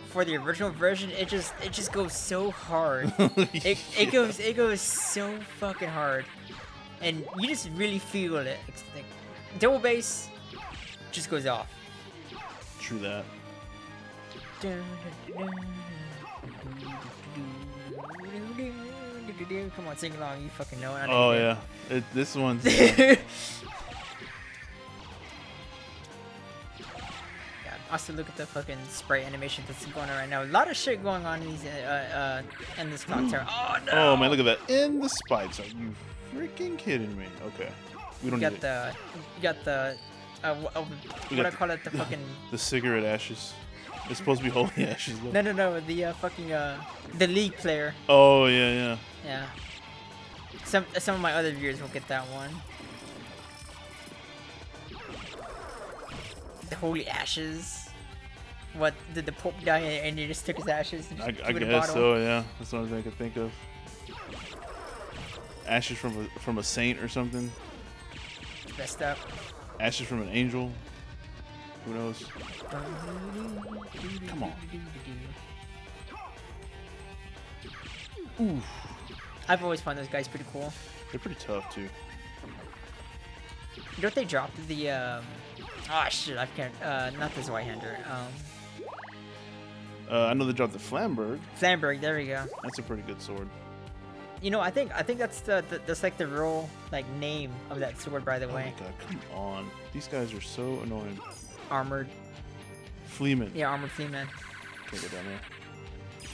for the original version, it just it just goes so hard. it yeah. it goes it goes so fucking hard, and you just really feel it. It's like, double bass just goes off. True that. Come on, sing along. You fucking know it. Oh yeah, it, this one's. Uh... Also, look at the fucking spray animation that's going on right now. A lot of shit going on in these, uh, uh, in this content. Oh no! Oh man, look at that! And the spikes. Are you freaking kidding me? Okay, we don't you got need the, it. You got the, uh, uh, what do I call it? The fucking the cigarette ashes. It's supposed to be holy ashes. Look. No, no, no. The uh, fucking uh, the League player. Oh yeah, yeah. Yeah. Some some of my other viewers will get that one. The holy ashes. What, did the Pope die and you just took his ashes? And just I, I guess so, yeah. That's the only thing I could think of. Ashes from a, from a saint or something. Best up. Ashes from an angel. Who knows? Come on. Oof. I've always found those guys pretty cool. They're pretty tough too. Don't they drop the? Um... Oh shit! I can't. Uh, not this right-hander. Um... Uh, I know they dropped the Flamberg. Flamberg, there we go. That's a pretty good sword. You know, I think I think that's the, the that's like the real like name of that sword. By the oh way. Oh my god! Come on, these guys are so annoying. Armored. Fleeman. Yeah, armored Fleeman. Can't get down there.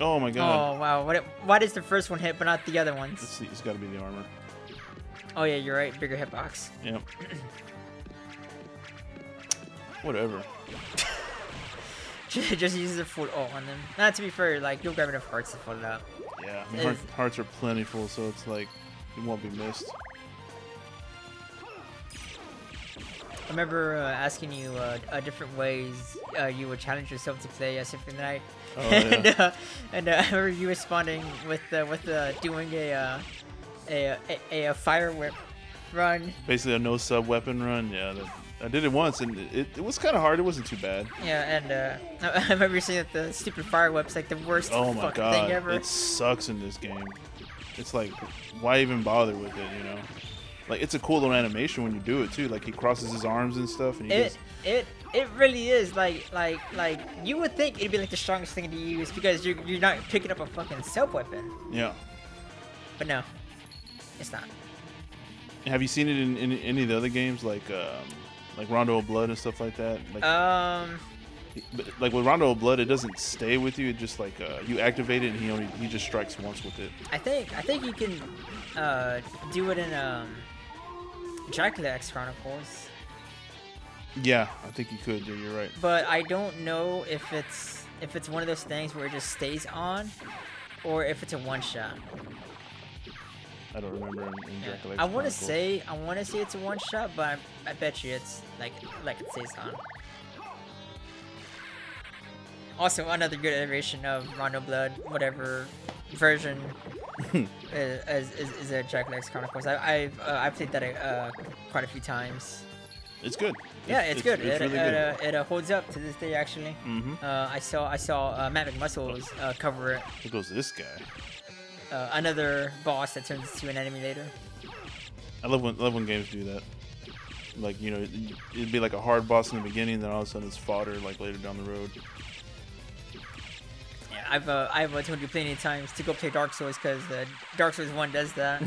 Oh my god. Oh wow! What? It, why does the first one hit but not the other ones? Let's see. It's got to be the armor. Oh yeah, you're right. Bigger hitbox. Yep. Whatever. Just use the full ult on them. Not to be fair, like you'll grab enough hearts to fill it up. Yeah, I mean, heart, hearts are plentiful, so it's like it won't be missed. I remember uh, asking you uh, uh, different ways uh, you would challenge yourself to play uh, Symphony of the Night, oh, and, yeah. uh, and uh, I remember you responding with uh, with uh, doing a. Uh, A, a, a fire whip run. Basically a no sub weapon run. Yeah, that, I did it once and it, it was kind of hard. It wasn't too bad. Yeah, and uh, I remember seeing that the stupid fire whip's like the worst oh my fucking God. thing ever. It sucks in this game. It's like, why even bother with it, you know? Like, it's a cool little animation when you do it too. Like, he crosses his arms and stuff. And he it, just... it, it really is. Like, like, like you would think it'd be like the strongest thing to use because you're, you're not picking up a fucking sub weapon. Yeah. But no. It's not. Have you seen it in, in, in any of the other games, like um, like Rondo of Blood and stuff like that? Like, um, like with Rondo of Blood, it doesn't stay with you. It just like uh, you activate it, and he only he just strikes once with it. I think I think you can uh, do it in um, Dracula X Chronicles. Yeah, I think you could. Yeah, you're right. But I don't know if it's if it's one of those things where it just stays on, or if it's a one shot. I don't remember. In, in yeah. Dracula X I want to say I want to say it's a one shot, but I, I bet you it's like like it stays on. Also, another good iteration of Rondo Blood, whatever version is, is, is a Dracula X Chronicles. I, I've uh, I've played that uh, quite a few times. It's good. Yeah, it's, it's good. It's it really it, good. Uh, it uh, holds up to this day, actually. Mm-hmm. uh, I saw I saw uh, Matt McMuscle's uh, cover it. Here goes this guy. Uh, another boss that turns into an enemy later. I love when love when games do that. Like you know, it'd be like a hard boss in the beginning, then all of a sudden it's fodder like later down the road. I've uh, I've uh, told you plenty of times to go play Dark Souls because uh, Dark Souls one does that.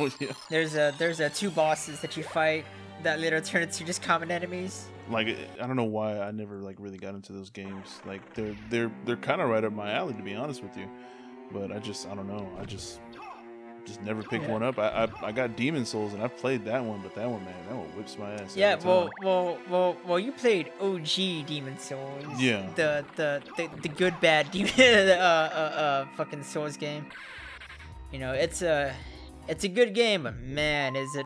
Oh, yeah. There's a there's a two bosses that you fight that later turn into just common enemies. Like I don't know why I never like really got into those games. Like they're they're they're kind of right up my alley to be honest with you, but I just I don't know I just just never picked yeah. one up. I, I I got Demon Souls and I've played that one, but that one man that one whips my ass. Yeah, well well well well you played O G Demon Souls. Yeah. The the the, the good bad demon uh, uh uh fucking Souls game. You know it's a it's a good game, but man is it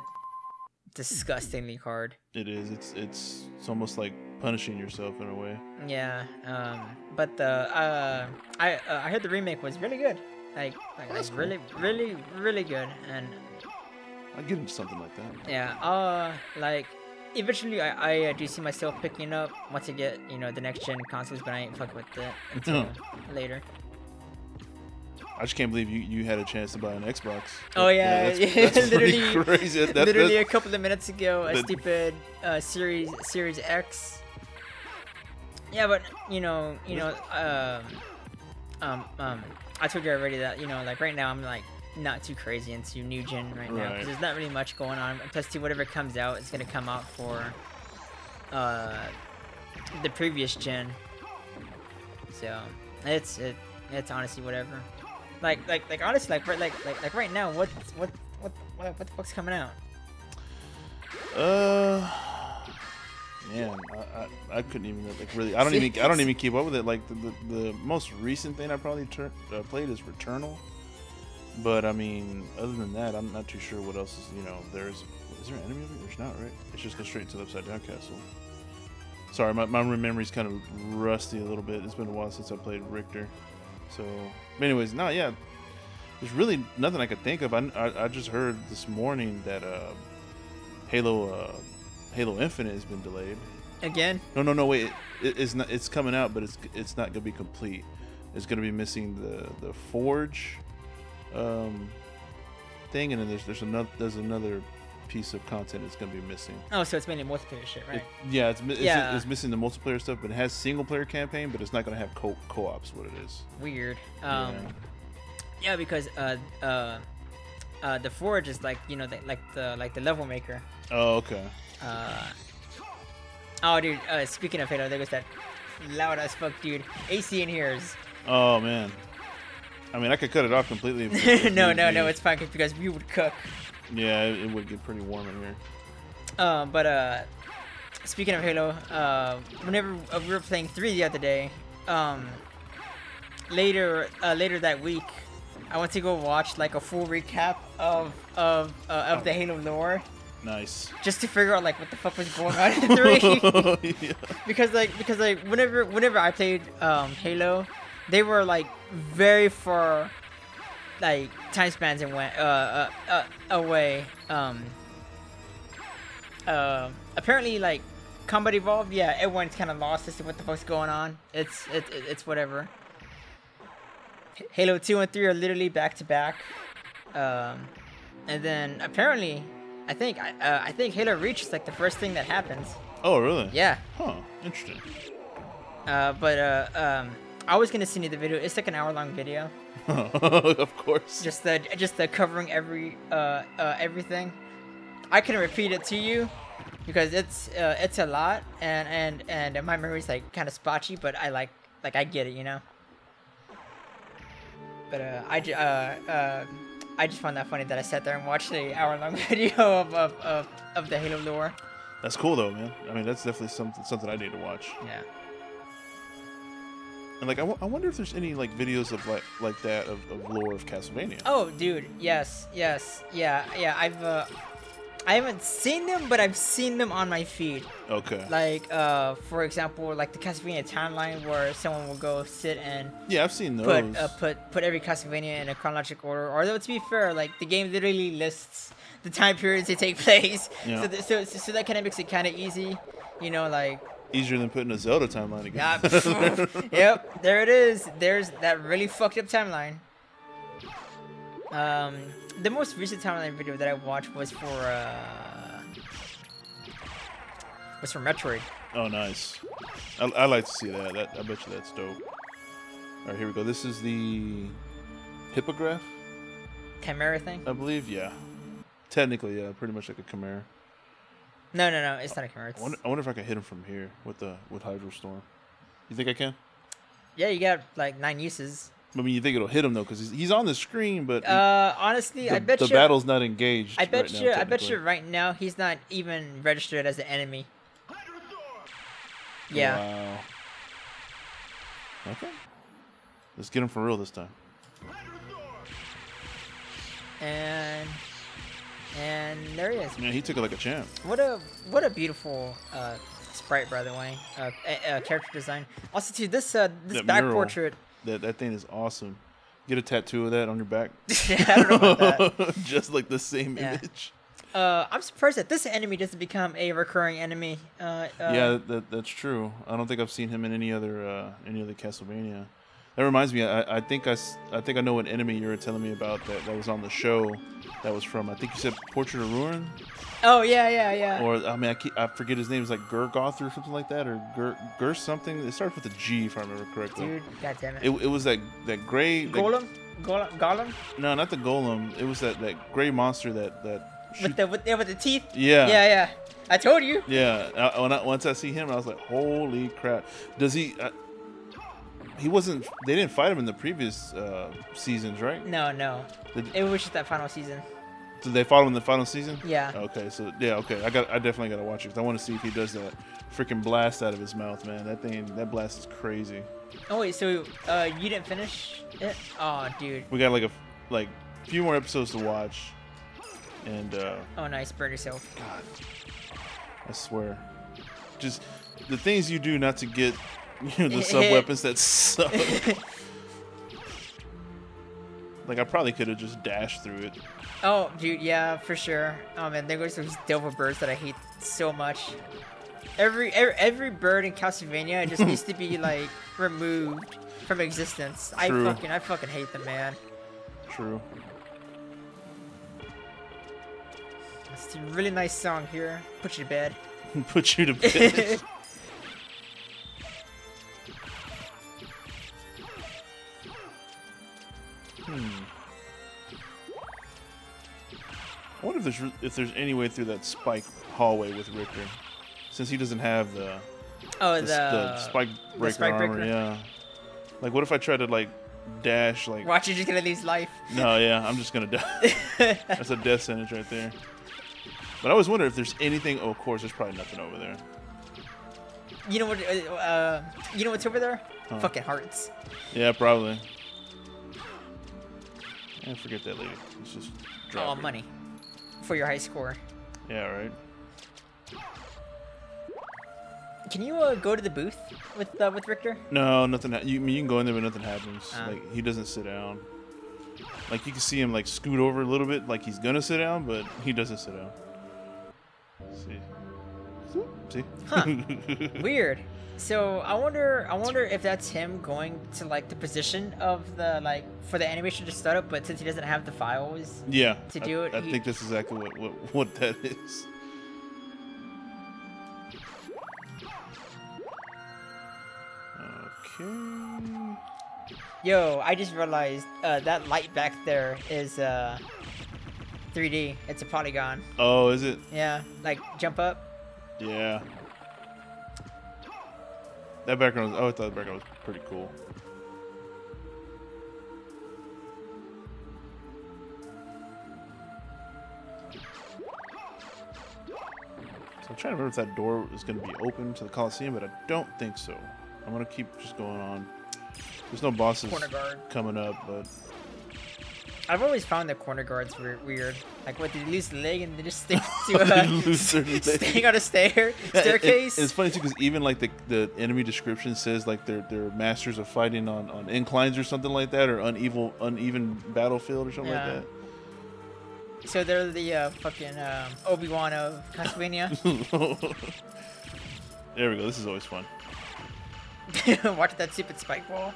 disgustingly hard. It is. It's it's it's almost like punishing yourself in a way. Yeah. Um. But the uh I uh, I heard the remake was really good. Like, like, like cool. really, really, really good, and I'd get into something like that. Yeah, uh, like, eventually I, I uh, do see myself picking up once I get, you know, the next-gen consoles, but I ain't fucking with that until later. I just can't believe you, you had a chance to buy an Xbox. Oh, yeah. yeah that's, that's literally crazy. That, literally that, a couple of minutes ago, that, a stupid uh, Series Series X. Yeah, but, you know, you know, um, um, um. I told you already that, you know, like right now I'm like not too crazy into new gen right, right. now because there's not really much going on. Plus, too, whatever comes out is going to come out for uh, the previous gen. So it's it it's honestly whatever. Like like like honestly like right like like, like right now what what what what the fuck's coming out? Uh. Man, I, I I couldn't even like really. I don't even I don't even keep up with it. Like the the, the most recent thing I probably tur uh, played is Returnal, but I mean other than that, I'm not too sure what else is. You know, there's is there an enemy of it? There's not, right? It's just go straight to the Upside Down Castle. Sorry, my my memory's kind of rusty a little bit. It's been a while since I played Richter, so. But anyways, no, yeah, there's really nothing I could think of. I I, I just heard this morning that uh, Halo. Uh, Halo Infinite has been delayed. Again? No, no, no. Wait, it, it, it's not. It's coming out, but it's it's not gonna be complete. It's gonna be missing the the Forge, um, thing, and then there's there's another there's another piece of content that's gonna be missing. Oh, so it's mainly multiplayer shit, right? It, yeah, it's it's, yeah. It's it's missing the multiplayer stuff, but it has single player campaign, but it's not gonna have co co-ops. What it is? Weird. Um, yeah, yeah because uh uh. Uh, the Forge is like you know the, like the like the level maker. Oh okay. Uh, oh dude, uh, speaking of Halo, there goes that loud as fuck dude. A C in here is. Oh man, I mean I could cut it off completely. If, if no no be. no, it's fine because we would cook. Yeah, it, it would get pretty warm in here. Um, but uh, speaking of Halo, uh, whenever uh, we were playing three the other day, um, later uh, later that week. I want to go watch like a full recap of of uh, of oh. the Halo lore. Nice. Just to figure out like what the fuck was going on in three. yeah. Because like because like whenever whenever I played um, Halo, they were like very far, like time spans and went uh, uh, uh away. Um. Uh, apparently like Combat Evolved, yeah, everyone's kind of lost as to what the fuck's going on. It's it, it it's whatever. Halo two and three are literally back to back, um, and then apparently, I think I, uh, I think Halo Reach is like the first thing that happens. Oh really? Yeah. Huh. Interesting. Uh, but uh, um, I was gonna send you the video. It's like an hour long video. Of course. Just the just the covering every uh, uh everything. I can repeat it to you, because it's uh, it's a lot, and and and my memory's like kind of spotty, but I like like I get it, you know. But uh, I uh, uh, I just found that funny that I sat there and watched the hour-long video of of, of of the Halo lore. That's cool though, man. I mean, that's definitely something something I need to watch. Yeah. And like, I, w I wonder if there's any like videos of like like that of, of lore of Castlevania. Oh, dude, yes, yes, yeah, yeah. I've uh, I haven't seen them, but I've seen them on my feed. Okay. Like, uh, for example, like the Castlevania timeline where someone will go sit and yeah, I've seen those. Put uh, put put every Castlevania in a chronological order. Although to be fair, like the game literally lists the time periods they take place. Yeah. So th so so that kind of makes it kind of easy, you know, like. Easier than putting a Zelda timeline again. Uh, yep, there it is. There's that really fucked up timeline. Um, the most recent timeline video that I watched was for uh, was for Metroid. Oh, nice. I, I like to see that. that. I bet you that's dope. All right, here we go. This is the hippogriff, chimera thing. I believe, yeah. Technically, yeah, pretty much like a chimera. No, no, no, it's not a camera. I wonder, I wonder if I can hit him from here with the with Hydro Storm. You think I can? Yeah, you got like nine uses. I mean, you think it'll hit him though, because he's, he's on the screen, but uh, honestly, the, I bet the you the battle's not engaged. I bet right you, now, I bet you right now he's not even registered as an enemy. Hydro Storm! Yeah. Wow. Okay. Let's get him for real this time. Hydro Storm! And. And there he is. Yeah, he took it like a champ. What a what a beautiful uh, sprite, by the way. Uh, a, a character design. Also, too, this uh, this that back mural, portrait. That that thing is awesome. Get a tattoo of that on your back. Yeah, I don't know about that. Just like the same yeah. image. Uh, I'm surprised that this enemy doesn't become a recurring enemy. Uh, uh, yeah, that that's true. I don't think I've seen him in any other uh, any other Castlevania. That reminds me. I, I think I, I think I know what enemy you were telling me about that, that was on the show. That was from. I think you said Portrait of Ruin. Oh yeah, yeah, yeah. Or I mean, I, keep, I forget his name. It's like Gergoth or something like that, or Ger Ger something. It starts with a G, if I remember correctly. Dude, goddamn it. it. It was that that gray. Golem. Golem. Golem. No, not the golem. It was that that gray monster that that. Shoot. With the with, yeah, with the teeth. Yeah. Yeah, yeah. I told you. Yeah. I, when I, once I see him, I was like, holy crap! Does he? I, He wasn't. They didn't fight him in the previous uh, seasons, right? No, no. Did, it was just that final season. Did they fight him in the final season? Yeah. Okay, so yeah, okay. I got. I definitely gotta watch it because I want to see if he does that freaking blast out of his mouth, man. That thing, that blast is crazy. Oh wait, so uh, you didn't finish it? Oh, dude. We got like a like few more episodes to watch, and. Uh, oh, nice, burn yourself. God, I swear, just the things you do not to get. You know, the sub-weapons that suck. Like, I probably could have just dashed through it. Oh, dude, yeah, for sure. Oh, man, there goes those devil birds that I hate so much. Every every, every bird in Castlevania just needs to be, like, removed from existence. True. I fucking, I fucking hate them, man. True. It's a really nice song here. Put you to bed. Put you to bed. Hmm. I wonder if there's if there's any way through that spike hallway with Richter, since he doesn't have the oh the, the, the spike breaker the spike armor. Breaker. Yeah. Like, what if I try to like dash like? Watch, you're just gonna lose life. No, yeah, I'm just gonna die. That's a death sentence right there. But I always wonder if there's anything. Oh, of course, there's probably nothing over there. You know what? Uh, you know what's over there? Huh. Fucking hearts. Yeah, probably. I forget that lady. It's just drop. Oh, her. Money for your high score. Yeah, right. Can you uh, go to the booth with uh, with Richter? No, nothing. You you can go in there, but nothing happens. Um. Like, he doesn't sit down. Like, you can see him like scoot over a little bit, like he's gonna sit down, but he doesn't sit down. Let's see, see? Huh. Weird. So I wonder, I wonder if that's him going to like the position of the like for the animation to start up, but since he doesn't have the files, yeah, to do I, it. I he... think that's exactly what, what what that is. Okay. Yo, I just realized uh, that light back there is uh, three D. It's a polygon. Oh, is it? Yeah, like jump up. Yeah. That background was, oh, I thought the background was pretty cool. So I'm trying to remember if that door is going to be open to the Coliseum, but I don't think so. I'm going to keep just going on. There's no bosses coming up, but... I've always found the corner guards weird. Like, what, they lose the leg and they just stick to a, staying on a stair, staircase? It, it, it's funny, too, because even, like, the, the enemy description says, like, they're, they're masters of fighting on, on inclines or something like that, or uneven, uneven battlefield or something yeah. like that. So they're the uh, fucking um, Obi-Wan of Castlevania. There we go. This is always fun. Watch that stupid spike wall.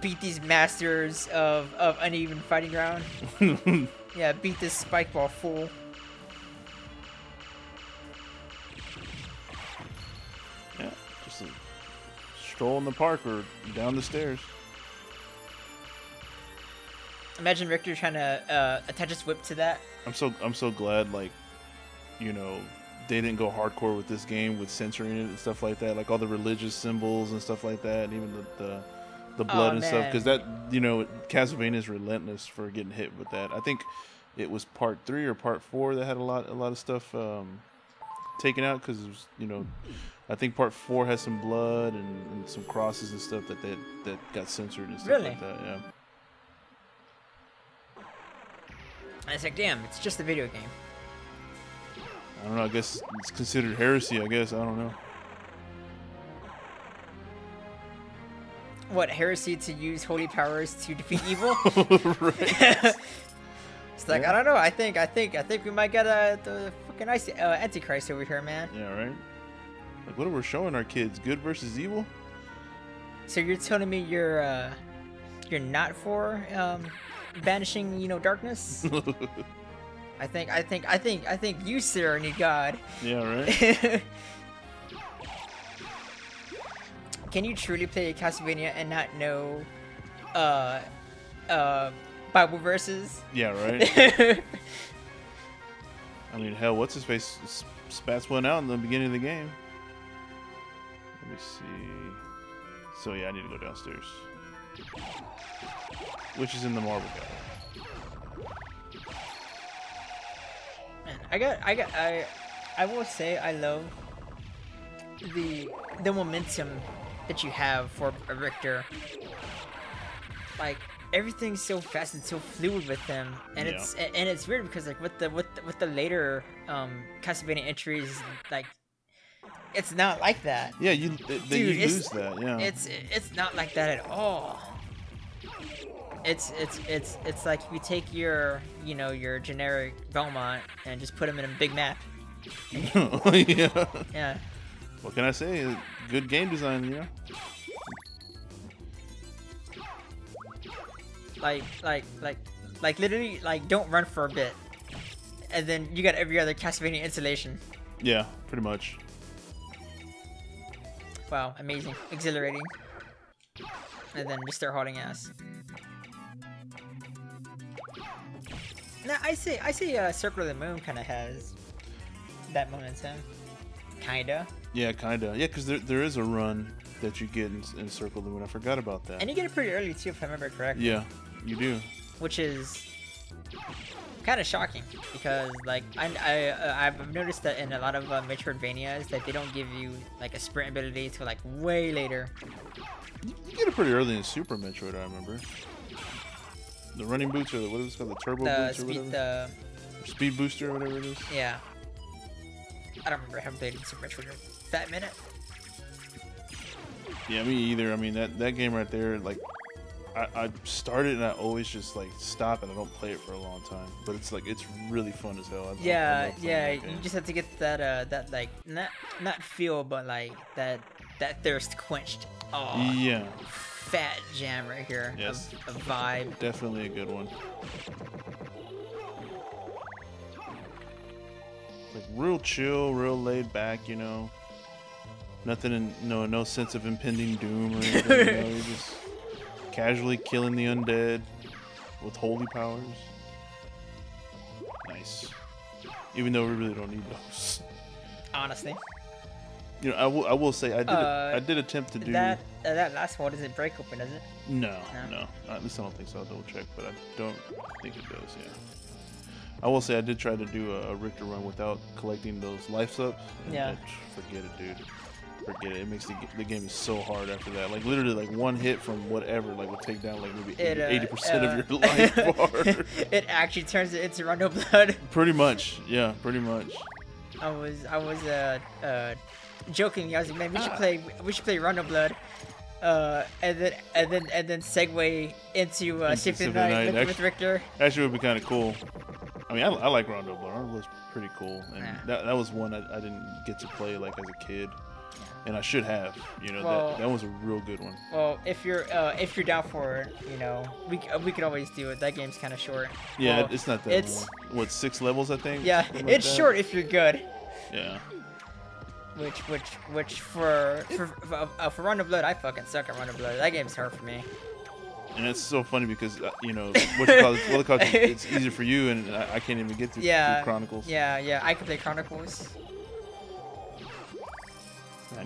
Beat these masters of, of uneven fighting ground. Yeah, beat this spike ball fool. Yeah, just a stroll in the park or down the stairs. Imagine Richter trying to uh, attach his whip to that. I'm so I'm so glad, like, you know, they didn't go hardcore with this game with censoring it and stuff like that, like all the religious symbols and stuff like that, and even the. the The blood oh, and man. stuff, because that, you know, Castlevania is relentless for getting hit with that. I think it was part three or part four that had a lot, a lot of stuff um, taken out, because it was, you know, I think part four has some blood and, and some crosses and stuff that that, that got censored and stuff really? like that. Yeah. And it's like, damn, it's just a video game. I don't know. I guess it's considered heresy. I guess I don't know. What, heresy to use holy powers to defeat evil? It's like, yeah. I don't know. I think, I think, I think we might get a the fucking ice, uh, Antichrist over here, man. Yeah, right. Like, what are we showing our kids? Good versus evil. So you're telling me you're, uh, you're not for um, banishing, you know, darkness? I think, I think, I think, I think you, sir, need God. Yeah, right. Can you truly play Castlevania and not know uh, uh, Bible verses? Yeah, right? I mean, hell, what's his face? Spats one out in the beginning of the game. Let me see. So, yeah, I need to go downstairs. Which is in the marble gallery. Man, I got, I got, I, I will say I love the, the momentum that you have for a Richter. Like, everything's so fast and so fluid with them, and yeah. it's and it's weird because, like, with the with the, with the later um, Castlevania entries, like, it's not like that. Yeah, you it, Dude, you lose that. Yeah, it's it's not like that at all. It's it's it's it's like if you take your you know your generic Belmont and just put them in a big map. yeah. Yeah. What can I say? Good game design, you know? Like, like, like, like, literally, like, don't run for a bit. And then you got every other Castlevania installation. Yeah, pretty much. Wow, amazing. Exhilarating. And then just start hauling ass. Now, I see, I see uh, Circle of the Moon kind of has that momentum. Kinda. Yeah, kinda. Yeah, because there, there is a run that you get in, in Circle of the Moon. I forgot about that. And you get it pretty early, too, if I remember correctly. Yeah, you do. Which is kind of shocking, because, like, I, I, I've noticed that in a lot of uh, Metroidvanias that they don't give you, like, a sprint ability until, like, way later. You get it pretty early in Super Metroid, I remember. The running boots, or the, what is it called, the turbo the boots or speed, whatever? The... Speed booster or whatever it is? Yeah. I don't remember. I haven't played Super Metroid in that minute. Yeah, me either. I mean, that, that game right there, like, I, I started and I always just, like, stop and I don't play it for a long time. But it's, like, it's really fun as hell. I, yeah, I yeah. You just have to get that, uh, that, like, not not feel, but, like, that that thirst quenched. Oh, yeah. Fat jam right here. Yes. A, a vibe. Definitely a good one. Like, real chill, real laid back, you know. Nothing in, no, no sense of impending doom or anything. You know, you're just casually killing the undead with holy powers. Nice. even though we really don't need those. Honestly. You know, I will, I will say I did uh, a, I did attempt to do that. Uh, that last one is a break open, is it? No, no, no. At least I don't think so. I'll double check, but I don't think it does. Yeah. I will say I did try to do a, a Richter run without collecting those life ups. And yeah. Forget it, dude. Forget it. It makes the, the game is so hard after that. Like literally, like one hit from whatever, like will take down like maybe eighty percent uh, uh, of your life bar. It actually turns it into Rondo of Blood. Pretty much. Yeah. Pretty much. I was. I was. Uh. uh Joking, I was like, man, we should ah. play. We should play Rondo Blood, uh, and then and then and then segue into uh, Symphony of the Night with, actually, with Richter. Actually, would be kind of cool. I mean, I, I like Rondo Blood. Rondo Blood's pretty cool, and yeah. that that was one I, I didn't get to play like as a kid, yeah. and I should have. You know, well, that that was a real good one. Well, if you're uh, if you're down for it, you know, we we could always do it. That game's kind of short. Yeah, well, it's not that. It's long. What, six levels, I think. Yeah, it's like short if you're good. Yeah. Which, which, which for for, for, uh, for Rondo Blood, I fucking suck at Rondo Blood. That game's hard for me. And it's so funny because uh, you know, what you call it, what you call it, it's easier for you, and I, I can't even get through, yeah, through Chronicles. Yeah, yeah, I can play Chronicles.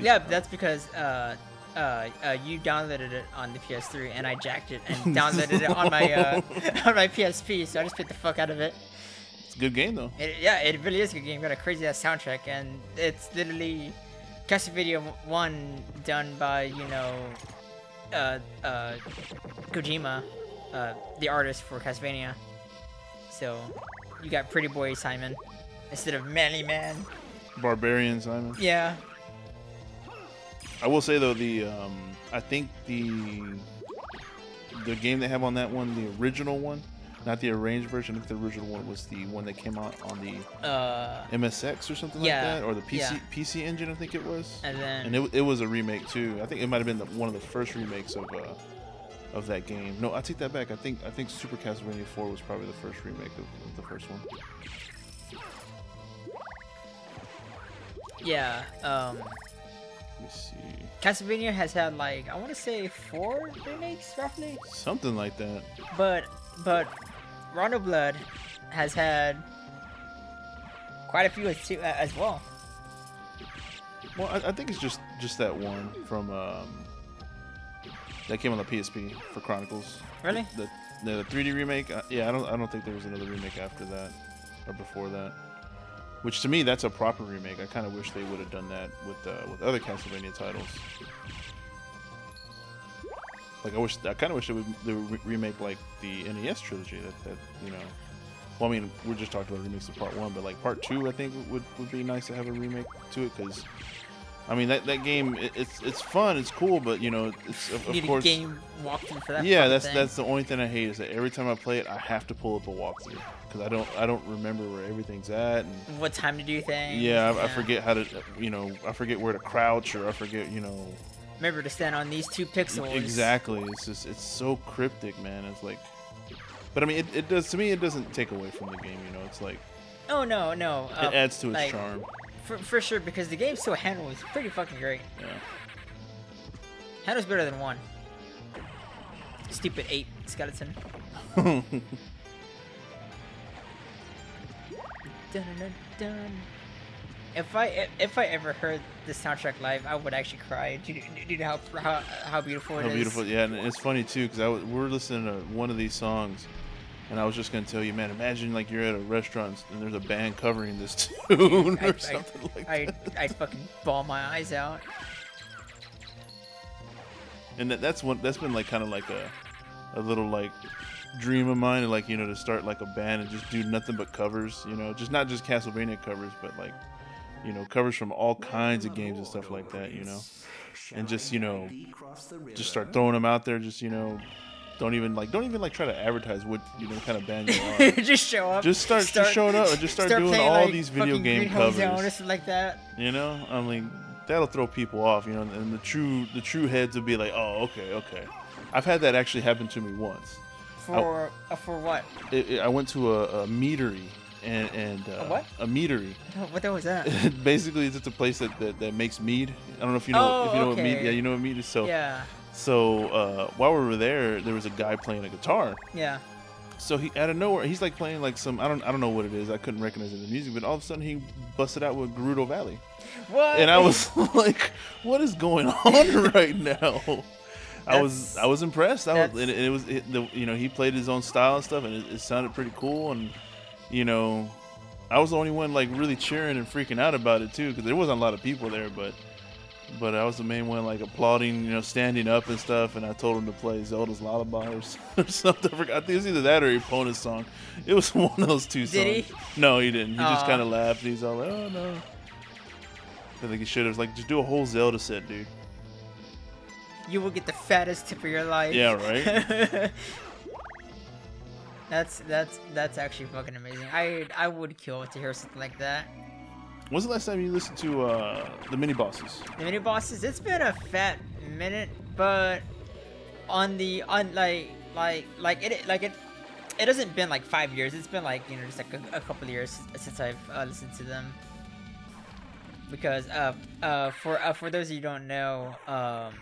Yeah, that's because uh, uh, uh, you downloaded it on the P S three, and I jacked it and downloaded it on my uh, on my P S P, so I just beat the fuck out of it. Good game though. It, yeah, it really is a good game. Got a crazy ass soundtrack, and it's literally Castlevania one done by you know uh, uh, Kojima, uh, the artist for Castlevania. So you got Pretty Boy Simon instead of Manly Man. Barbarian Simon. Yeah. I will say though, the um, I think the the game they have on that one, the original one. Not the arranged version. I think the original one was the one that came out on the uh, M S X or something yeah, like that, or the P C yeah. P C Engine, I think it was. And then and it, it was a remake too. I think it might have been the, one of the first remakes of uh, of that game. No, I take that back. I think I think Super Castlevania four was probably the first remake of, of the first one. Yeah. Um, Let me see. Castlevania has had like I want to say four remakes roughly. Something like that. But. But Rondo Blood has had quite a few as, too, uh, as well. Well, I, I think it's just just that one from um, that came on the P S P for Chronicles. Really? The the, the three D remake. Uh, yeah, I don't I don't think there was another remake after that or before that. Which to me, that's a proper remake. I kind of wish they would have done that with uh, with other Castlevania titles. Like I wish, I kind of wish they would, they would re remake like the N E S trilogy. That, that you know, well, I mean, we just talked about remakes of part one, but like part two, I think would would be nice to have a remake to it because, I mean, that that game it, it's it's fun, it's cool, but you know, it's of, of you need course. A game walkthrough for that. Yeah, that's thing. That's the only thing I hate is that every time I play it, I have to pull up a walkthrough because I don't I don't remember where everything's at and what time to do things. Yeah, I, yeah. I forget how to, you know, I forget where to crouch or I forget, you know. Remember to stand on these two pixels. Exactly. It's just, it's so cryptic, man. It's like, but I mean, it, it does, to me, it doesn't take away from the game, you know, it's like. Oh, no, no. It um, adds to its like, charm. For, for sure, because the game still handles pretty fucking great. Yeah. Handles better than one. Stupid eight skeleton. Dun, dun, dun. If I if I ever heard the soundtrack live, I would actually cry. Do you, do you know how, how how beautiful it how is? How beautiful, yeah. And it's funny too, because I was, we were listening to one of these songs, and I was just gonna tell you, man, imagine like you're at a restaurant and there's a band covering this tune I, or I, something I, like I, that. I I fucking bawl my eyes out. And that that's one that's been like kind of like a a little like. dream of mine, like you know, to start like a band and just do nothing but covers, you know, just not just Castlevania covers, but like. You know, covers from all kinds of games and stuff like that, you know, and just, you know, just start throwing them out there. Just, you know, don't even like, don't even like try to advertise what, you know, kind of band you are. Just show up. Just start, start just showing up or just start, start doing playing, all like, these video game covers. Or something like that. You know, I mean, that'll throw people off, you know, and the true, the true heads will be like, oh, okay, okay. I've had that actually happen to me once. For, I, uh, for what? It, it, I went to a, a meadery. And, and uh, a, what? a meadery. What the hell was that? Basically, it's just a place that, that, that makes mead. I don't know if you know, oh, if you know okay. what mead. Yeah, you know what mead is. So, yeah. So uh, while we were there, there was a guy playing a guitar. Yeah. So he out of nowhere, he's like playing like some I don't I don't know what it is. I couldn't recognize it in the music, but all of a sudden he busted out with Gerudo Valley. What? And I was like, what is going on right now? That's, I was I was impressed. I was, and it, it was it, the, you know, he played his own style and stuff, and it, it sounded pretty cool. And you know, I was the only one like really cheering and freaking out about it too, because there wasn't a lot of people there, but but I was the main one like applauding, you know, standing up and stuff. And I told him to play Zelda's Lullaby or something. I think it was either that or a Epona song. It was one of those two songs. Did he? No, he didn't. He Aww. Just kind of laughed. He's all like, oh no. I think he should have like just do a whole Zelda set, dude. You will get the fattest tip of your life. Yeah, right. that's that's that's actually fucking amazing. I I would kill to hear something like that. When's the last time you listened to uh, the Mini Bosses? The Mini Bosses. It's been a fat minute, but on the on like like like it like it it hasn't been like five years. It's been like, you know, just like a, a couple of years since I've uh, listened to them. Because uh uh for uh, for those of you who don't know, um.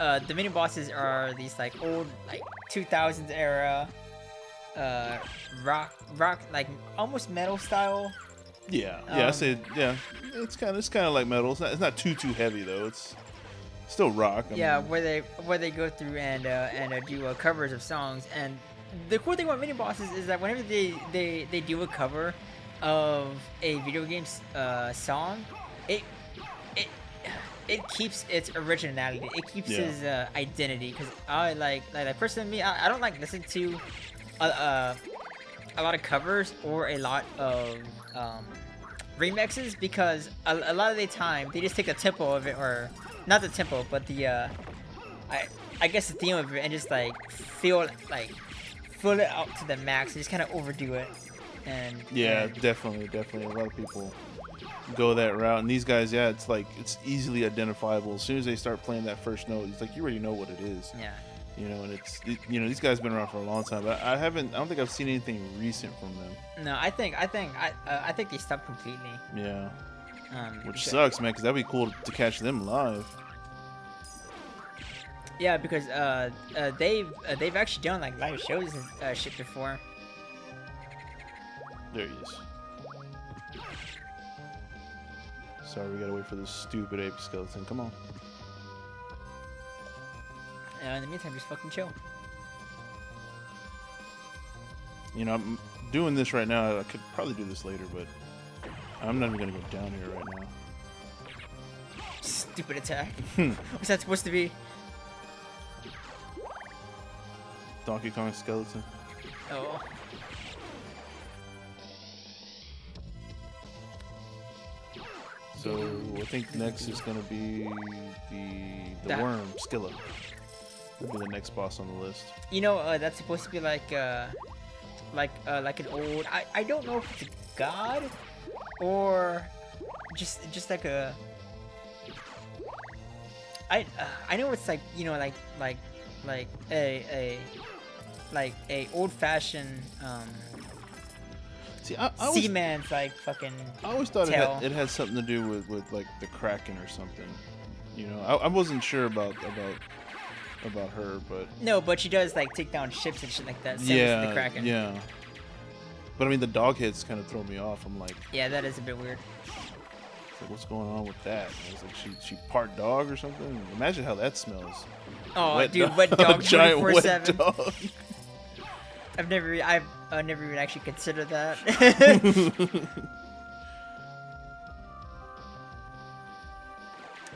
Uh, the Mini Bosses are these like old, like two thousands era, uh, rock, rock, like almost metal style. Yeah, yeah, um, I said, yeah. It's kind of, it's kind of like metal. It's not, it's not too, too heavy though. It's still rock. I yeah, mean. where they, where they go through and uh, and uh, do uh, covers of songs. And the cool thing about Mini Bosses is that whenever they, they, they do a cover of a video game uh, song, it. It keeps its originality. It keeps yeah. his uh, identity. Because I like, like, like personally, me, I, I don't like listen to a, uh, a lot of covers or a lot of um, remixes, because a, a lot of the time they just take the tempo of it, or not the tempo, but the uh, I, I guess the theme of it, and just like feel like fill it out to the max. They just kind of overdo it. And yeah, and definitely, definitely, a lot of people go that route, and these guys, yeah, it's like it's easily identifiable. As soon as they start playing that first note, it's like you already know what it is. Yeah, you know, and it's it, you know, these guys have been around for a long time, but I haven't, I don't think I've seen anything recent from them. No, I think, I think, I, uh, I think they stopped completely. Yeah, um, which so, sucks, man, because that'd be cool to catch them live. Yeah, because uh, uh they've uh, they've actually done like live shows and uh, shit before. There he is. Sorry, we gotta wait for this stupid ape skeleton. Come on. Uh, in the meantime, just fucking chill. You know, I'm doing this right now. I could probably do this later, but I'm not even gonna go down here right now. Stupid attack. What's that supposed to be? Donkey Kong skeleton. Oh. So I think next is gonna be the the that. worm Skilla. That'll be the next boss on the list. You know, uh, that's supposed to be like uh, like uh, like an old. I I don't know if it's a god or just just like a. I uh, I know it's like, you know, like like like a a like a old-fashioned. Um, I, I Seaman's like fucking. I always thought it had, it had something to do with, with like the Kraken or something, you know. I, I wasn't sure about about about her, but no, but she does like take down ships and shit like that. Same yeah, as the Kraken. Yeah. But I mean, the dog heads kind of throw me off. I'm like, yeah, that is a bit weird. It's like, what's going on with that? I was like, she she part dog or something. Imagine how that smells. Oh, wet dude, dog. wet dog. Giant wet dog. I've never, I've uh, never even actually considered that.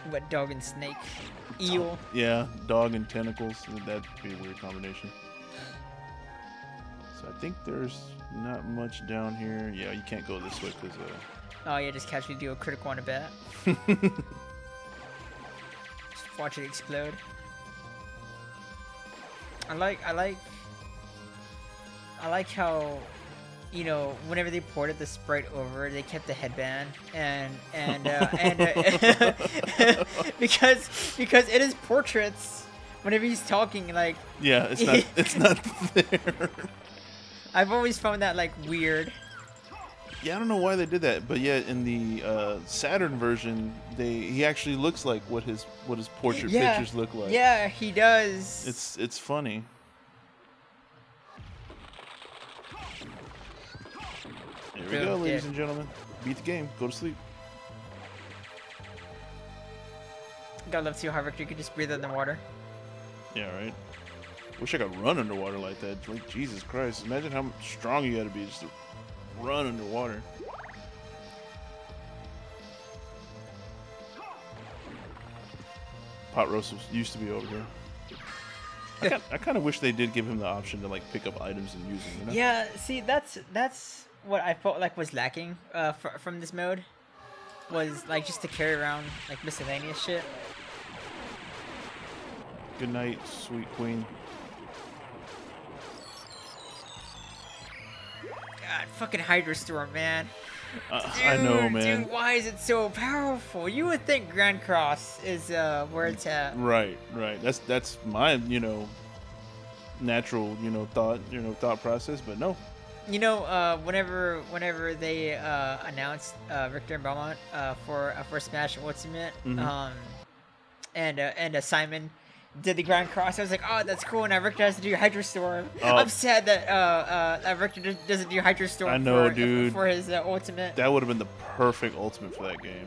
What dog and snake, eel. Yeah, dog and tentacles. That'd be a weird combination. So I think there's not much down here. Yeah, you can't go this way because. Uh... Oh yeah, just casually do a critical on a bat. Just watch it explode. I like, I like. I like how, you know, whenever they ported the sprite over, they kept the headband, and and uh, and uh, because because it is portraits. Whenever he's talking, like yeah, it's not it's not there. I've always found that like weird. Yeah, I don't know why they did that, but yeah, in the uh, Saturn version, they he actually looks like what his what his portrait yeah. pictures look like. Yeah, he does. It's it's funny. There we go, ladies yeah. and gentlemen. Beat the game. Go to sleep. God love to you, Harvick. You could just breathe underwater. Yeah, right? Wish I could run underwater like that. Like, Jesus Christ. Imagine how strong you gotta be just to run underwater. Pot roast used to be over here. I kind, I kind of wish they did give him the option to like pick up items and use them. You know? Yeah, see, that's that's what I felt like was lacking uh, fr from this mode, was like just to carry around like miscellaneous shit. Good night, sweet queen. God, fucking Hydrostorm, man. Uh, dude, I know, man. Dude, why is it so powerful? You would think Grand Cross is uh, where it's at. Right, right. That's that's my you know natural you know thought you know thought process, but no. You know, uh, whenever whenever they uh, announced uh, Richter and Belmont uh, for uh, for Smash Ultimate, mm-hmm. um, and uh, and uh, Simon did the Grand Cross, I was like, oh, that's cool. Now Richter has to do Hydrostorm. Uh, I'm sad that uh, uh, Richter doesn't do Hydrostorm I know, for, dude. for his uh, ultimate. That would have been the perfect ultimate for that game.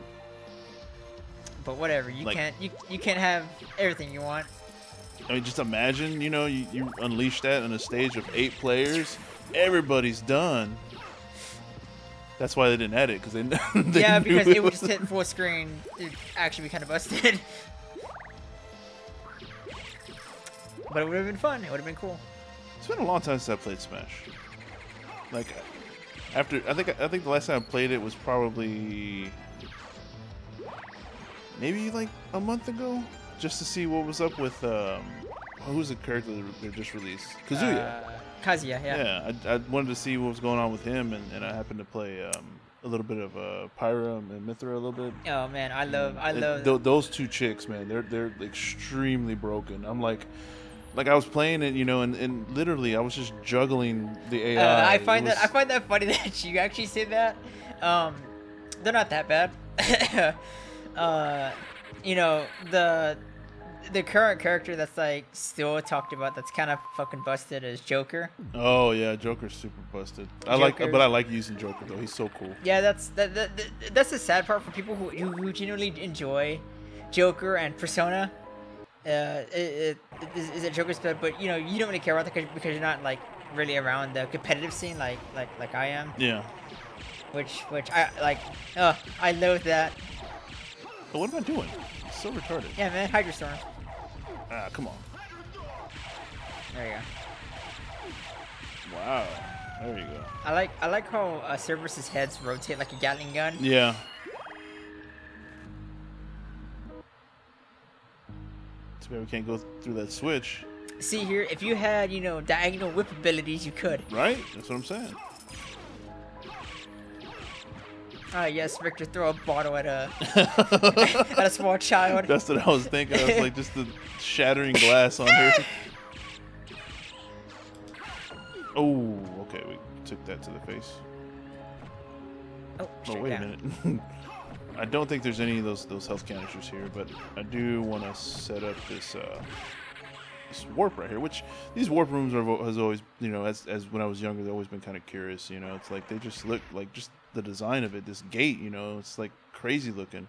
But whatever, you like, can't you you can't have everything you want. I mean, just imagine, you know, you, you unleash that on a stage of eight players. Everybody's done. That's why they didn't add it, because they, they yeah, knew because it, it was just hit full screen. It'd actually be kind of busted. But it would have been fun. It would have been cool. It's been a long time since I played Smash. Like, after I think I think the last time I played it was probably maybe like a month ago, just to see what was up with um, who's the character they just released? Kazuya. Uh, Kazuya, yeah. Yeah, I, I wanted to see what was going on with him, and, and I happened to play um, a little bit of uh, Pyra and Mithra a little bit. Oh man, I love I and love th those two chicks, man. They're they're extremely broken. I'm like. Like I was playing it, you know, and, and literally I was just juggling the A I. Uh, I find was... that I find that funny that you actually say that. Um, they're not that bad. uh, you know, the the current character that's like still talked about that's kind of fucking busted is Joker. Oh yeah, Joker's super busted. Joker. I like, but I like using Joker though. He's so cool. Yeah, that's that, that, that that's the sad part for people who who genuinely enjoy Joker and Persona. Uh, it, it, is, is it Joker's blood? But you know, you don't really care about that because, because you're not like really around the competitive scene, like like like I am. Yeah. Which which I like. Uh, I loathe that. But what am I doing? It's so retarded. Yeah, man. Hydrostorm. Ah, uh, come on. There you go. Wow. There you go. I like I like how uh, Cerberus's heads rotate like a Gatling gun. Yeah. We can't go through that switch. See here, if you had, you know, diagonal whip abilities, you could. Right? That's what I'm saying. Ah, uh, yes, Richter, throw a bottle at a at a small child. That's what I was thinking. I was like, just the shattering glass on her. Oh, okay, we took that to the face. Oh, oh wait down. a minute. I don't think there's any of those those health canisters here, but I do want to set up this uh, this warp right here. Which these warp rooms are has always, you know, as as when I was younger, they've always been kind of curious. You know, it's like they just look like just the design of it. This gate, you know, it's like crazy looking.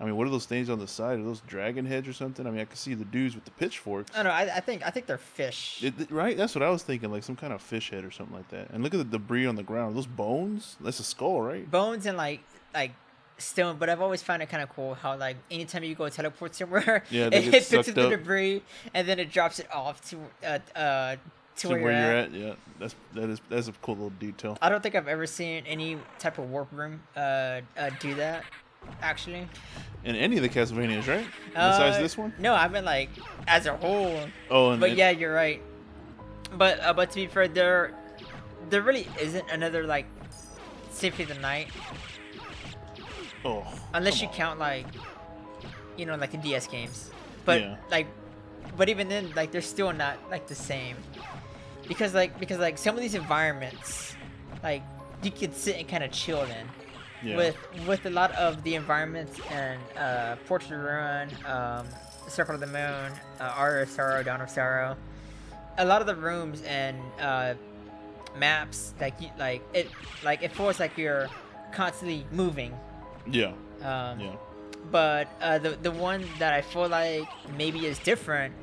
I mean, what are those things on the side? Are those dragon heads or something? I mean, I can see the dudes with the pitchforks. I don't know. I, I think I think they're fish. It, right? That's what I was thinking. Like some kind of fish head or something like that. And look at the debris on the ground. Are those bones? That's a skull, right? Bones and like like. Still, but I've always found it kind of cool how, like, anytime you go teleport somewhere, yeah, it picks up the debris and then it drops it off to uh, uh, to where, where you're at. at. Yeah, that's that is that's a cool little detail. I don't think I've ever seen any type of warp room uh, uh do that, actually. In any of the Castlevanias, right? Uh, Besides this one? No, I mean like as a whole. Oh, and but it, yeah, you're right. But uh, but to be fair, there there really isn't another like Symphony of the Night. Oh, unless you on. count like, you know, like the D S games, but yeah. like, but even then, like they're still not like the same, because like because like some of these environments, like you could sit and kind of chill in, yeah. with with a lot of the environments and uh, Portrait of Ruin, um, Circle of the Moon, uh, R E four, Dawn of Sorrow, a lot of the rooms and uh, maps, like you, like it, like it forced like you're constantly moving. Yeah. Um, yeah. But uh, the the one that I feel like maybe is different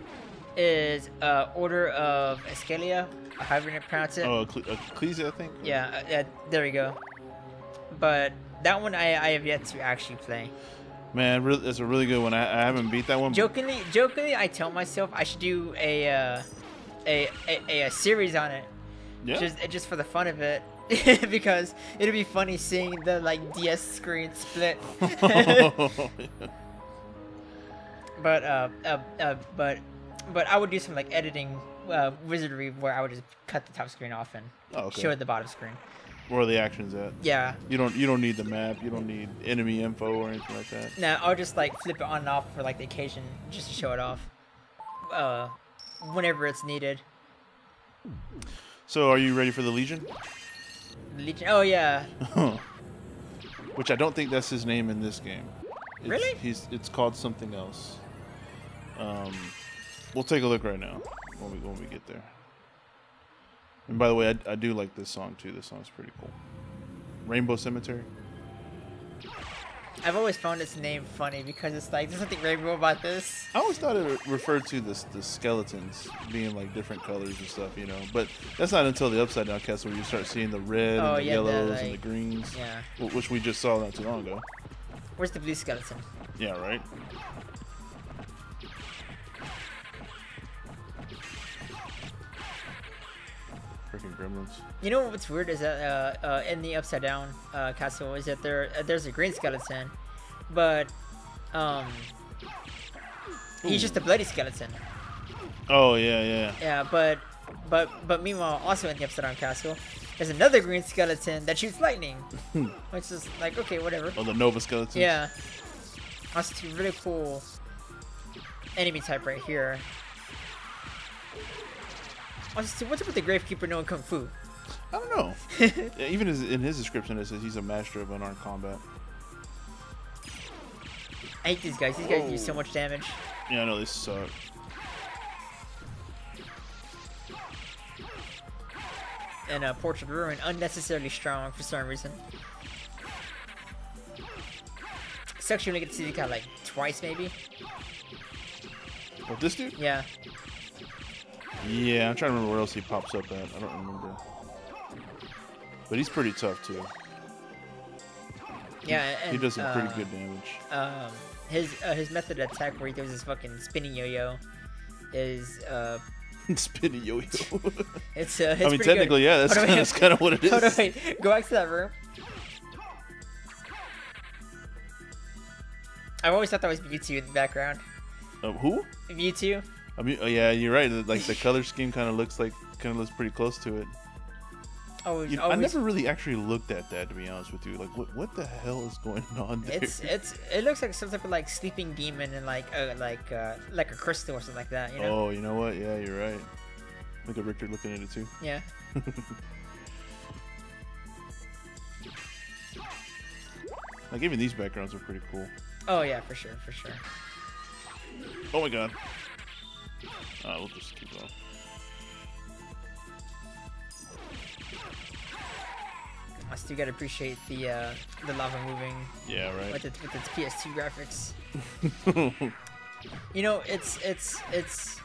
is uh, Order of Escalia, however you pronounce it. Oh, Ecclesia, I think. Yeah, yeah. There we go. But that one I I have yet to actually play. Man, it's a really good one. I, I haven't beat that one. Jokingly, jokingly, I tell myself I should do a uh, a, a a series on it. Yeah. Just just for the fun of it, because it'd be funny seeing the like D S screen split. But uh, uh, uh but but I would do some like editing uh, wizardry where I would just cut the top screen off and oh, okay. show the bottom screen. Where the action's at. Yeah. You don't you don't need the map. You don't need enemy info or anything like that. No, I'll just like flip it on and off for like the occasion, just to show it off, uh, whenever it's needed. So, are you ready for the Legion? Legion. Oh yeah. Which I don't think that's his name in this game. It's, really? He's. It's called something else. Um, we'll take a look right now when we when we get there. And by the way, I, I do like this song too. This song's pretty cool. Rainbow Cemetery. I've always found its name funny because it's like there's nothing rainbow about this. I always thought it referred to the the skeletons being like different colors and stuff, you know. But that's not until the Upside Down Castle where you start seeing the red oh, and the yeah, yellows the, like, and the greens, yeah. Which we just saw not too long ago. Where's the blue skeleton? Yeah, right. Freaking gremlins. You know what's weird is that uh, uh, in the Upside Down uh, Castle is that there uh, there's a green skeleton, but um, he's just a bloody skeleton. Oh yeah, yeah. Yeah, but but but meanwhile, also in the Upside Down Castle, there's another green skeleton that shoots lightning, which is like okay, whatever. Oh, the Nova skeleton. Yeah, that's two really cool enemy type right here. What's up with the Gravekeeper knowing Kung Fu? I don't know. Yeah, even in his description, it says he's a master of unarmed combat. I hate these guys. These Whoa. guys do so much damage. Yeah, I know. They suck. And uh, Portrait of Ruin, unnecessarily strong for some reason. Sucks you only get to see the guy like twice, maybe. What, this dude? Yeah. Yeah, I'm trying to remember where else he pops up at. I don't remember. But he's pretty tough, too. Yeah, and, He does some uh, pretty good damage. Um, his uh, his method of attack where he does his fucking spinning yo-yo is... Uh, spinning yo-yo? it's, uh, it's I mean, technically, good. yeah, that's kind, of, kind of what it is. Hold on, wait. Go back to that room. I've always thought that was Mewtwo in the background. Uh, who? Mewtwo. I mean, oh yeah, you're right. Like the color scheme kind of looks like, kind of looks pretty close to it. Oh, you know, I never really actually looked at that, to be honest with you. Like, what, what the hell is going on there? It's, it's, it looks like some type of like sleeping demon and like, uh, like, uh, like a crystal or something like that. You know? Oh, you know what? Yeah, you're right. Look at Richter looking at it too. Yeah. Like even these backgrounds are pretty cool. Oh yeah, for sure, for sure. Oh my god. Alright, we'll just keep going. I still gotta appreciate the uh, the lava moving. Yeah, right. With its, with its P S two graphics. You know, it's it's it's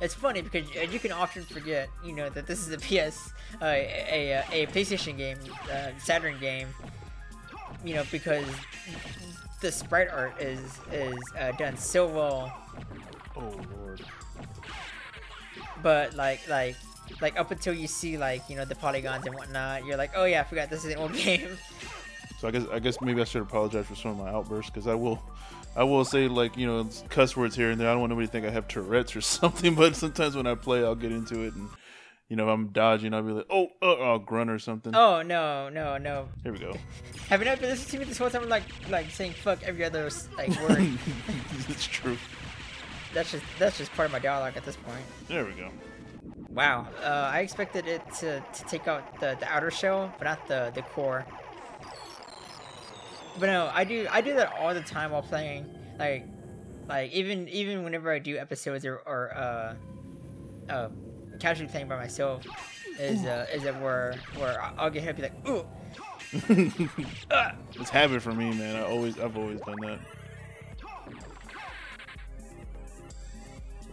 it's funny because you can often forget, you know, that this is a P S uh, a, a a PlayStation game, uh, Saturn game. You know, because the sprite art is is uh, done so well. Oh lord. But like like like up until you see like you know the polygons and whatnot, you're like, oh yeah, I forgot this is an old game. So I guess I guess maybe I should apologize for some of my outbursts because I will I will say like you know cuss words here and there. I don't want nobody to think I have Tourette's or something. But sometimes when I play, I'll get into it and you know if I'm dodging, I'll be like, oh, uh, I'll grunt or something. Oh no no no. Here we go. Have you not been listening to me this whole time? Like like saying fuck every other like word. It's true. That's just that's just part of my dialogue at this point. There we go. Wow, uh, I expected it to, to take out the, the outer shell, but not the the core. But no, I do I do that all the time while playing. Like, like even even whenever I do episodes or, or uh, uh, casually playing by myself, as uh, as it were, where I'll get hit and be like, ooh. It's habit for me, man. I always, I've always done that.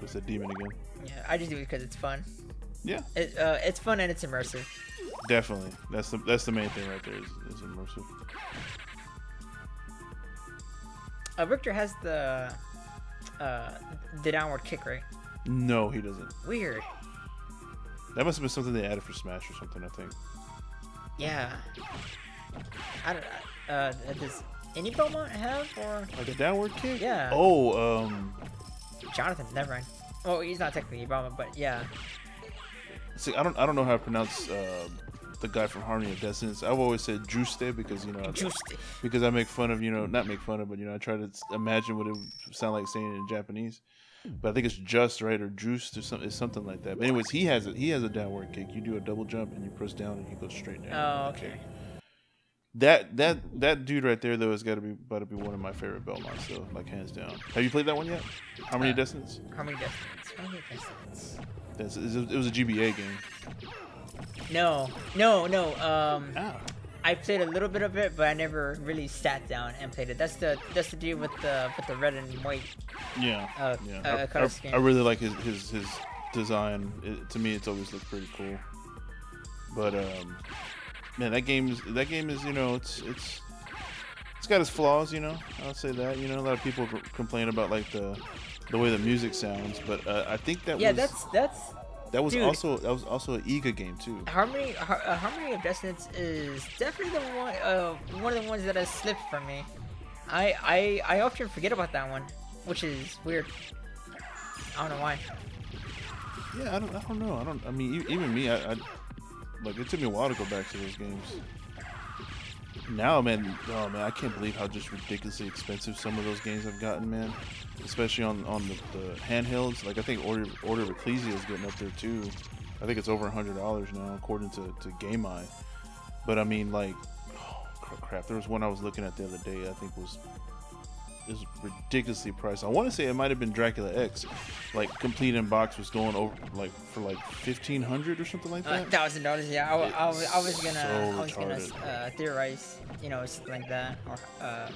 It's a demon again. Yeah, I just do it because it's fun. Yeah. It, uh, it's fun and it's immersive. Definitely. That's the that's the main thing right there. Is, is immersive. Uh, Richter has the uh, the downward kick, right? No, he doesn't. Weird. That must have been something they added for Smash or something, I think. Yeah. I don't know. Uh, does any Belmont have or like a downward kick? Yeah. Oh, um. Jonathan's never mind. Oh, he's not technically Belmont, but yeah. See, I don't, I don't know how to pronounce uh, the guy from Harmony of Dissonance. I've always said Juste because you know. Juste. Because I make fun of you know, not make fun of, but you know, I try to imagine what it would sound like saying it in Japanese. But I think it's just right or juiced or something, something like that. But anyways, he has a, he has a downward kick. You do a double jump and you press down and he goes straight down. Oh, okay. Kick. That that that dude right there though has got to be about to be one of my favorite Belmonts though, like hands down. Have you played that one yet? How many uh, Dissonance? How many Dissonance? How many Dissonance? That's, it was a G B A game. No, no, no. Um, ah. I played a little bit of it, but I never really sat down and played it. That's the that's the deal with the with the red and white. Yeah. Uh, yeah. Uh, I, color I, scheme. I really like his his, his design. It, to me, it's always looked pretty cool. But um, man, that game is that game is you know it's it's it's got its flaws. You know, I'll say that. You know, a lot of people complain about like the the way the music sounds, but uh, I think that yeah, was, that's that's. That was Dude, also that was also an E G A game too. Harmony uh, Harmony of Dissonance is definitely the one uh, one of the ones that has slipped from me. I, I I often forget about that one, which is weird. I don't know why. Yeah, I don't I don't know. I don't. I mean, even me, I, I like it took me a while to go back to those games. Now, man, oh man, I can't believe how just ridiculously expensive some of those games have gotten, man. Especially on on the, the handhelds. Like I think Order Order of Ecclesia is getting up there too. I think it's over a hundred dollars now, according to to GameEye. But I mean, like, oh crap! There was one I was looking at the other day. I think was is ridiculously priced. I want to say it might have been Dracula X. Like complete in box was going over like for like fifteen hundred or something like that. Thousand dollars, yeah. I, I, I was gonna so I was retarded. gonna uh, theorize, you know, something like that or. Uh,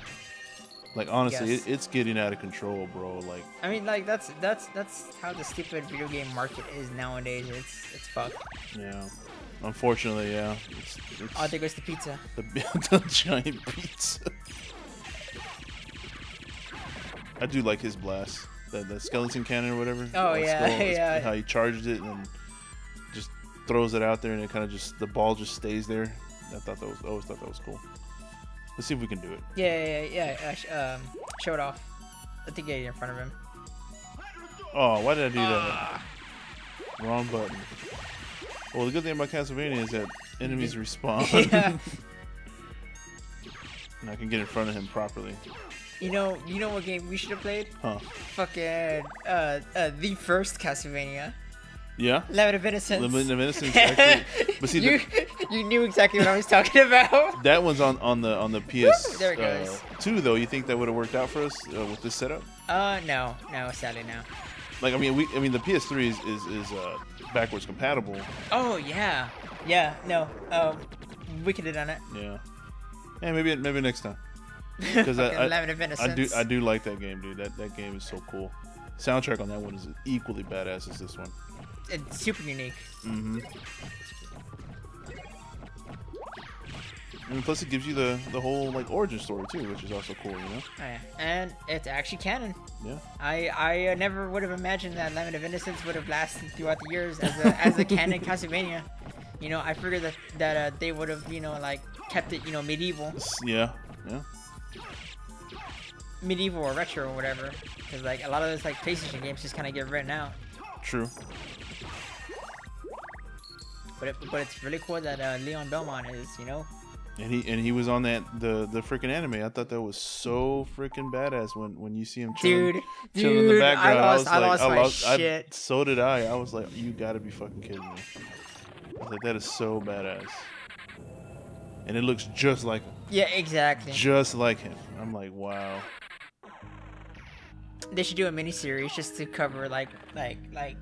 Like honestly, it, it's getting out of control, bro. Like I mean, like that's that's that's how the stupid video game market is nowadays. It's it's fucked. Yeah, unfortunately, yeah. It's, it's oh, there goes the pizza. The, the giant pizza. I do like his blast, the the skeleton cannon or whatever. Oh like yeah, skull, yeah. How he charged it and just throws it out there, and it kind of just the ball just stays there. I thought that was I always thought that was cool. Let's see if we can do it. Yeah, yeah, yeah. yeah. Um, show it off. Let the gate in front of him. Oh, why did I do uh. that? Wrong button. Well, the good thing about Castlevania is that enemies respawn. Yeah. And I can get in front of him properly. You know, you know what game we should have played? Huh? Fucking uh, uh, the first Castlevania. Yeah. Limit of Innocence. Limit of Innocence. Actually. But see, you, the, you knew exactly what I was talking about. That one's on on the on the P S. There it uh, goes. Two though. You think that would have worked out for us uh, with this setup? Uh, no, no, sadly no. Like I mean, we I mean the P S three is is, is uh, backwards compatible. Oh yeah, yeah. No, um, we could have done it. Yeah. Yeah, maybe maybe next time. Because I, I, I do I do like that game, dude. That that game is so cool. Soundtrack on that one is equally badass as this one. It's super unique. Mm-hmm. And plus, it gives you the the whole like origin story too, which is also cool, you know. Oh, yeah. And it's actually canon. Yeah. I I uh, never would have imagined that Lament of Innocence would have lasted throughout the years as a as a canon Castlevania. You know, I figured that that uh, they would have you know like kept it you know medieval. Yeah. Yeah. Medieval or retro or whatever, because like a lot of those like PlayStation games just kind of get written out. True. But it, but it's really cool that uh, Leon Belmont is, you know. And he and he was on that the the freaking anime. I thought that was so freaking badass when when you see him chilling, dude, chilling dude, in the background. I lost, I was I like, lost I lost, shit. I, so did I. I was like, you gotta be fucking kidding me. I was like, that is so badass. And it looks just like him. Yeah, exactly. Just like him. I'm like, wow. They should do a mini series just to cover like like like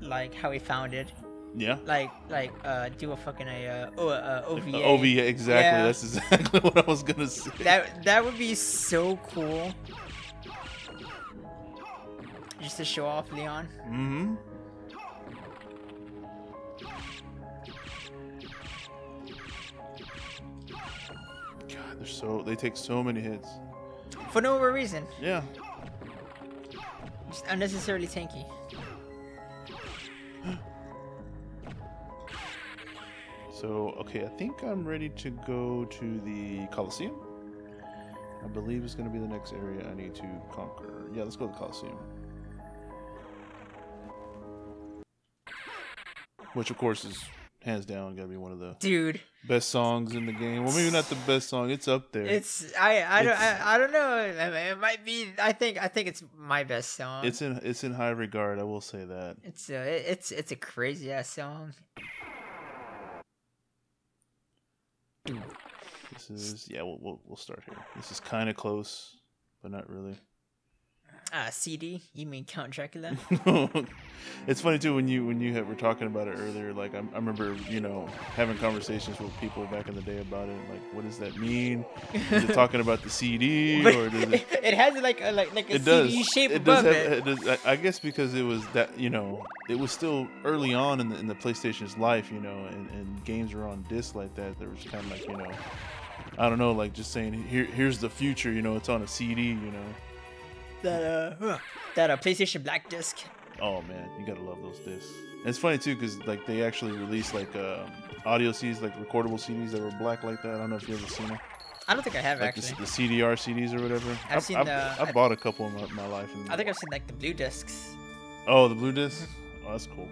like how he founded. Yeah. Like, like, uh, do a fucking a uh, uh, O V A. O V A, exactly. Yeah. That's exactly what I was gonna say. That that would be so cool. Just to show off Leon. Mm-hmm. God, they're so they take so many hits. For no reason. Yeah. Just unnecessarily tanky. So, okay, I think I'm ready to go to the Colosseum. I believe it's going to be the next area I need to conquer. Yeah, let's go to the Colosseum. Which, of course, is hands down going to be one of the Dude. best songs in the game. Well, maybe not the best song. It's up there. It's I I it's, don't I, I don't know. It might be. I think I think it's my best song. It's in it's in high regard. I will say that. It's a, it's it's a crazy ass song. This is yeah. We'll we'll, we'll start here. This is kind of close, but not really. Ah, uh, C D. You mean Count Dracula? It's funny too when you when you had, were talking about it earlier. Like I, I remember, you know, having conversations with people back in the day about it. Like, what does that mean? Is it talking about the C D or does it? It has like a like like a C D shape above it. It does. I guess because it was that you know it was still early on in the in the PlayStation's life. You know, and, and games were on disc like that. There was kind of like you know, I don't know, like just saying here here's the future. You know, it's on a C D. You know. That uh, that uh, PlayStation Black Disc. Oh man, you gotta love those discs. And it's funny too, because like they actually released like uh, audio C Ds, like recordable C Ds that were black like that. I don't know if you ever seen them. I don't think I have like actually. The, the C D R C Ds or whatever. I've, I've seen. I've, the, I've, I bought a couple in my, my life. And I think I've seen like the blue discs. Oh, the blue discs. Oh, that's cool.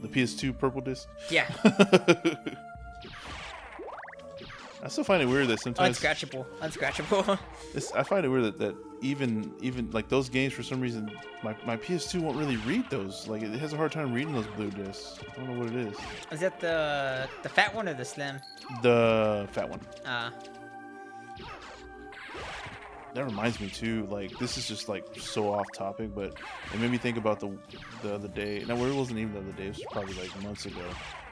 The P S two purple disc. Yeah. I still find it weird that sometimes unscratchable, unscratchable. It's, I find it weird that, that even even like those games for some reason my my P S two won't really read those. Like it has a hard time reading those blue discs. I don't know what it is. Is that the the fat one or the slim? The fat one. Ah. Uh. That reminds me too. Like this is just like so off topic, but it made me think about the the other day. No, it wasn't even the other day. It was probably like months ago.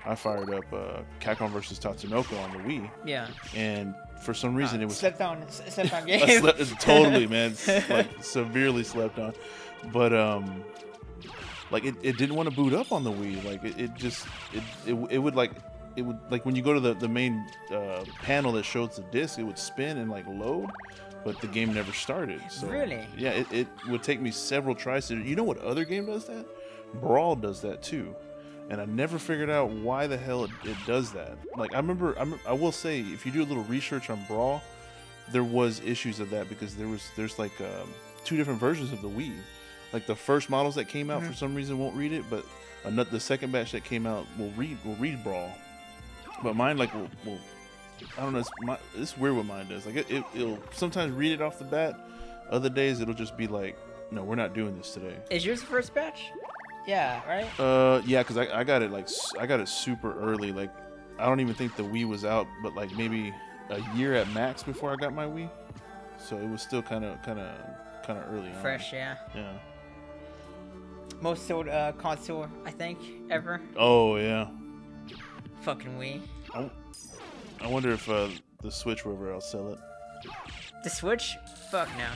I fired up uh, Capcom versus Tatsunoko on the Wii. Yeah. And for some reason uh, it was slept on. Slept on game. I slept, totally, man. Like severely slept on. But um, like it, it didn't want to boot up on the Wii. Like it, it just it, it it would like it would like when you go to the the main uh, panel that shows the disc, it would spin and like load. But the game never started. So, really? Yeah, it, it would take me several tries to. You know what other game does that? Brawl does that too, and I never figured out why the hell it, it does that. Like I remember, I'm, I will say, if you do a little research on Brawl, there was issues of that because there was there's like um, two different versions of the Wii. Like the first models that came out mm-hmm. for some reason won't read it, but another, the second batch that came out will read will read Brawl. But mine like will. will I don't know. It's, my, it's weird what mine does. Like it, it, it'll sometimes read it off the bat. Other days it'll just be like, no, we're not doing this today. Is yours the first batch? Yeah. Right. Uh, yeah, because I, I got it like I got it super early. Like I don't even think the Wii was out, but like maybe a year at max before I got my Wii. So it was still kind of, kind of, kind of early. Fresh, on. yeah. Yeah. Most sold uh, console I think ever. Oh yeah. Fucking Wii. I, I wonder if uh, the Switch will ever outsell it. The Switch? Fuck no.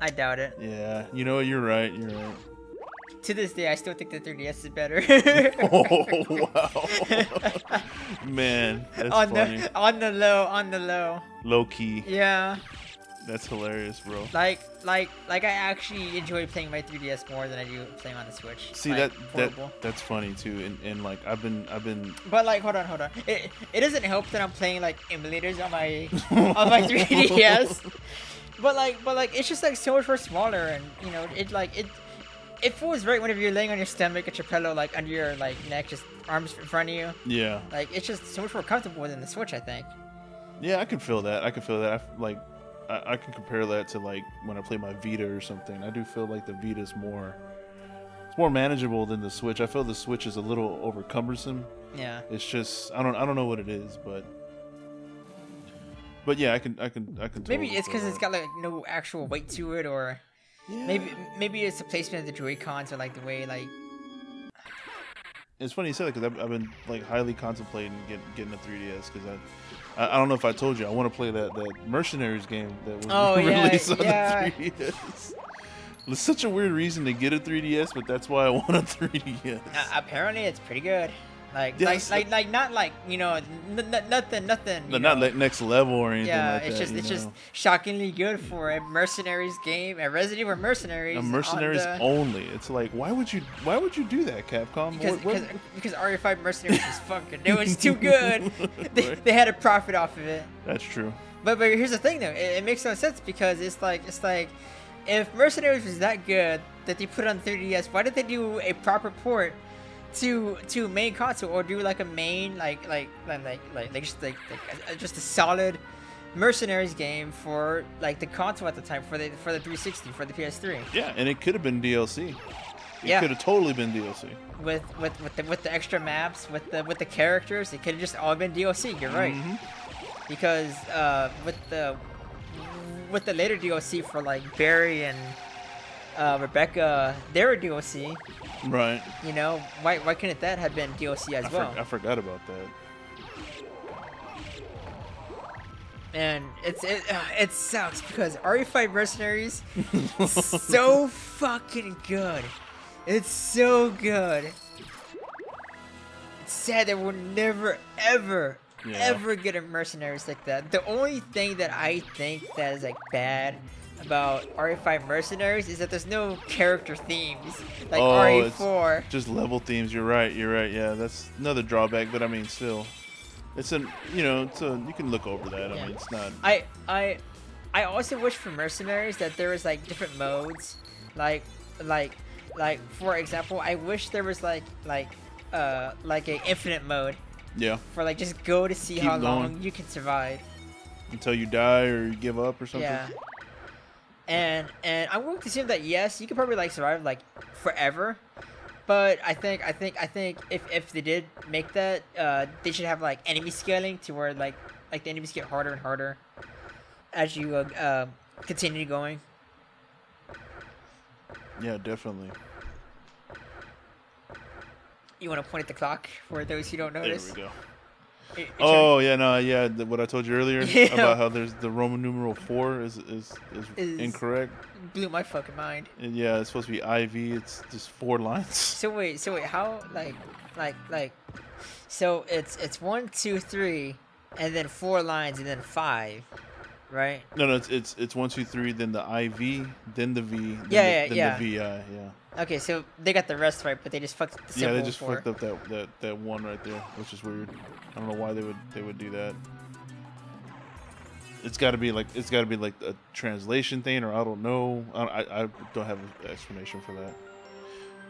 I doubt it. Yeah, you know, you're right, you're right. To this day, I still think the three D S is better. Oh, wow. Man, that's on funny. The, on the low, on the low. Low key. Yeah. That's hilarious, bro. Like, like, like I actually enjoy playing my three D S more than I do playing on the Switch. See like, that, that that's funny too, and, and like I've been I've been. But like, hold on, hold on. It it doesn't help that I'm playing like emulators on my on my three D S. But like, but like, it's just like so much more smaller, and you know, it like it it feels right whenever you're laying on your stomach at your pillow, like under your like neck, just arms in front of you. Yeah. Like it's just so much more comfortable than the Switch, I think. Yeah, I can feel that. I can feel that. I, like. I can compare that to like when I play my Vita or something. I do feel like the Vita is more, it's more manageable than the Switch. I feel the Switch is a little over cumbersome. Yeah. It's just I don't I don't know what it is, but but yeah, I can I can I can. Maybe it's because it's got like no actual weight to it, or yeah. maybe maybe it's the placement of the Joy Cons or like the way like It's funny you said that because I've, I've been like highly contemplating getting getting a three D S because I, I I don't know if I told you I want to play that that Mercenaries game that was oh, released yeah, on yeah. the three D S. It's such a weird reason to get a three D S, but that's why I want a three D S. Uh, apparently, it's pretty good. Like, yes. like, like, like, not like you know, n n nothing, nothing. But not know. like next level or anything. Yeah, like it's that, just, it's know? just shockingly good for a Mercenaries game, a Resident Evil Mercenaries. A Mercenaries on the... only. It's like, why would you, why would you do that, Capcom? Because, what, what? because, because R E five Mercenaries was fucking. It was too good. they, right. they had a profit off of it. That's true. But, but here's the thing though, it, it makes no sense because it's like, it's like, if Mercenaries was that good that they put on three D S, why did they do a proper port? To to main console or do like a main like like like like like, like just like, like just a solid Mercenaries game for like the console at the time for the for the three sixty for the P S three. Yeah, and it could have been D L C. It yeah. could have totally been D L C. With with with the, with the extra maps, with the with the characters, it could have just all been D L C. You're right. Mm-hmm. Because uh, with the with the later D L C for like Barry and. Uh, Rebecca, they're a D L C, right? You know, why why couldn't that have been D L C as I well? For, I forgot about that. And it's it uh, it sucks because R E five Mercenaries so fucking good. It's so good. It's sad that we'll never ever yeah. ever get a Mercenaries like that. The only thing that I think that is like bad about R E five Mercenaries is that there's no character themes like oh, R E four. Just level themes. You're right. You're right. Yeah, that's another drawback. But I mean, still, it's an you know, it's a, you can look over that. Yeah. I mean, it's not. I I I also wish for Mercenaries that there was like different modes, like like like for example, I wish there was like like uh like a infinite mode. Yeah. For like just go to see Keep how long going. you can survive. Until you die or you give up or something. Yeah. And and I'm willing to assume that yes, you could probably like survive like forever, but I think I think I think if if they did make that, uh, they should have like enemy scaling to where like like the enemies get harder and harder as you uh, uh, continue going. Yeah, definitely. You want to point at the clock for those who don't notice. There we go. It, oh yeah, no, yeah. The, what I told you earlier yeah. about how there's the Roman numeral four is is, is, is incorrect. Blew my fucking mind. And yeah, it's supposed to be four. It's just four lines. So wait, so wait, how like like like? So it's it's one, two, three, and then four lines, and then five, right? No, no, it's it's it's one, two, three, then the four, then the V, then yeah, the, yeah, then yeah. the V I, yeah. Okay, so they got the rest right, but they just fucked up the symbol. Yeah, they just for... fucked up that, that that one right there, which is weird. I don't know why they would they would do that. It's got to be like it's got to be like a translation thing, or I don't know. I I, I don't have an explanation for that.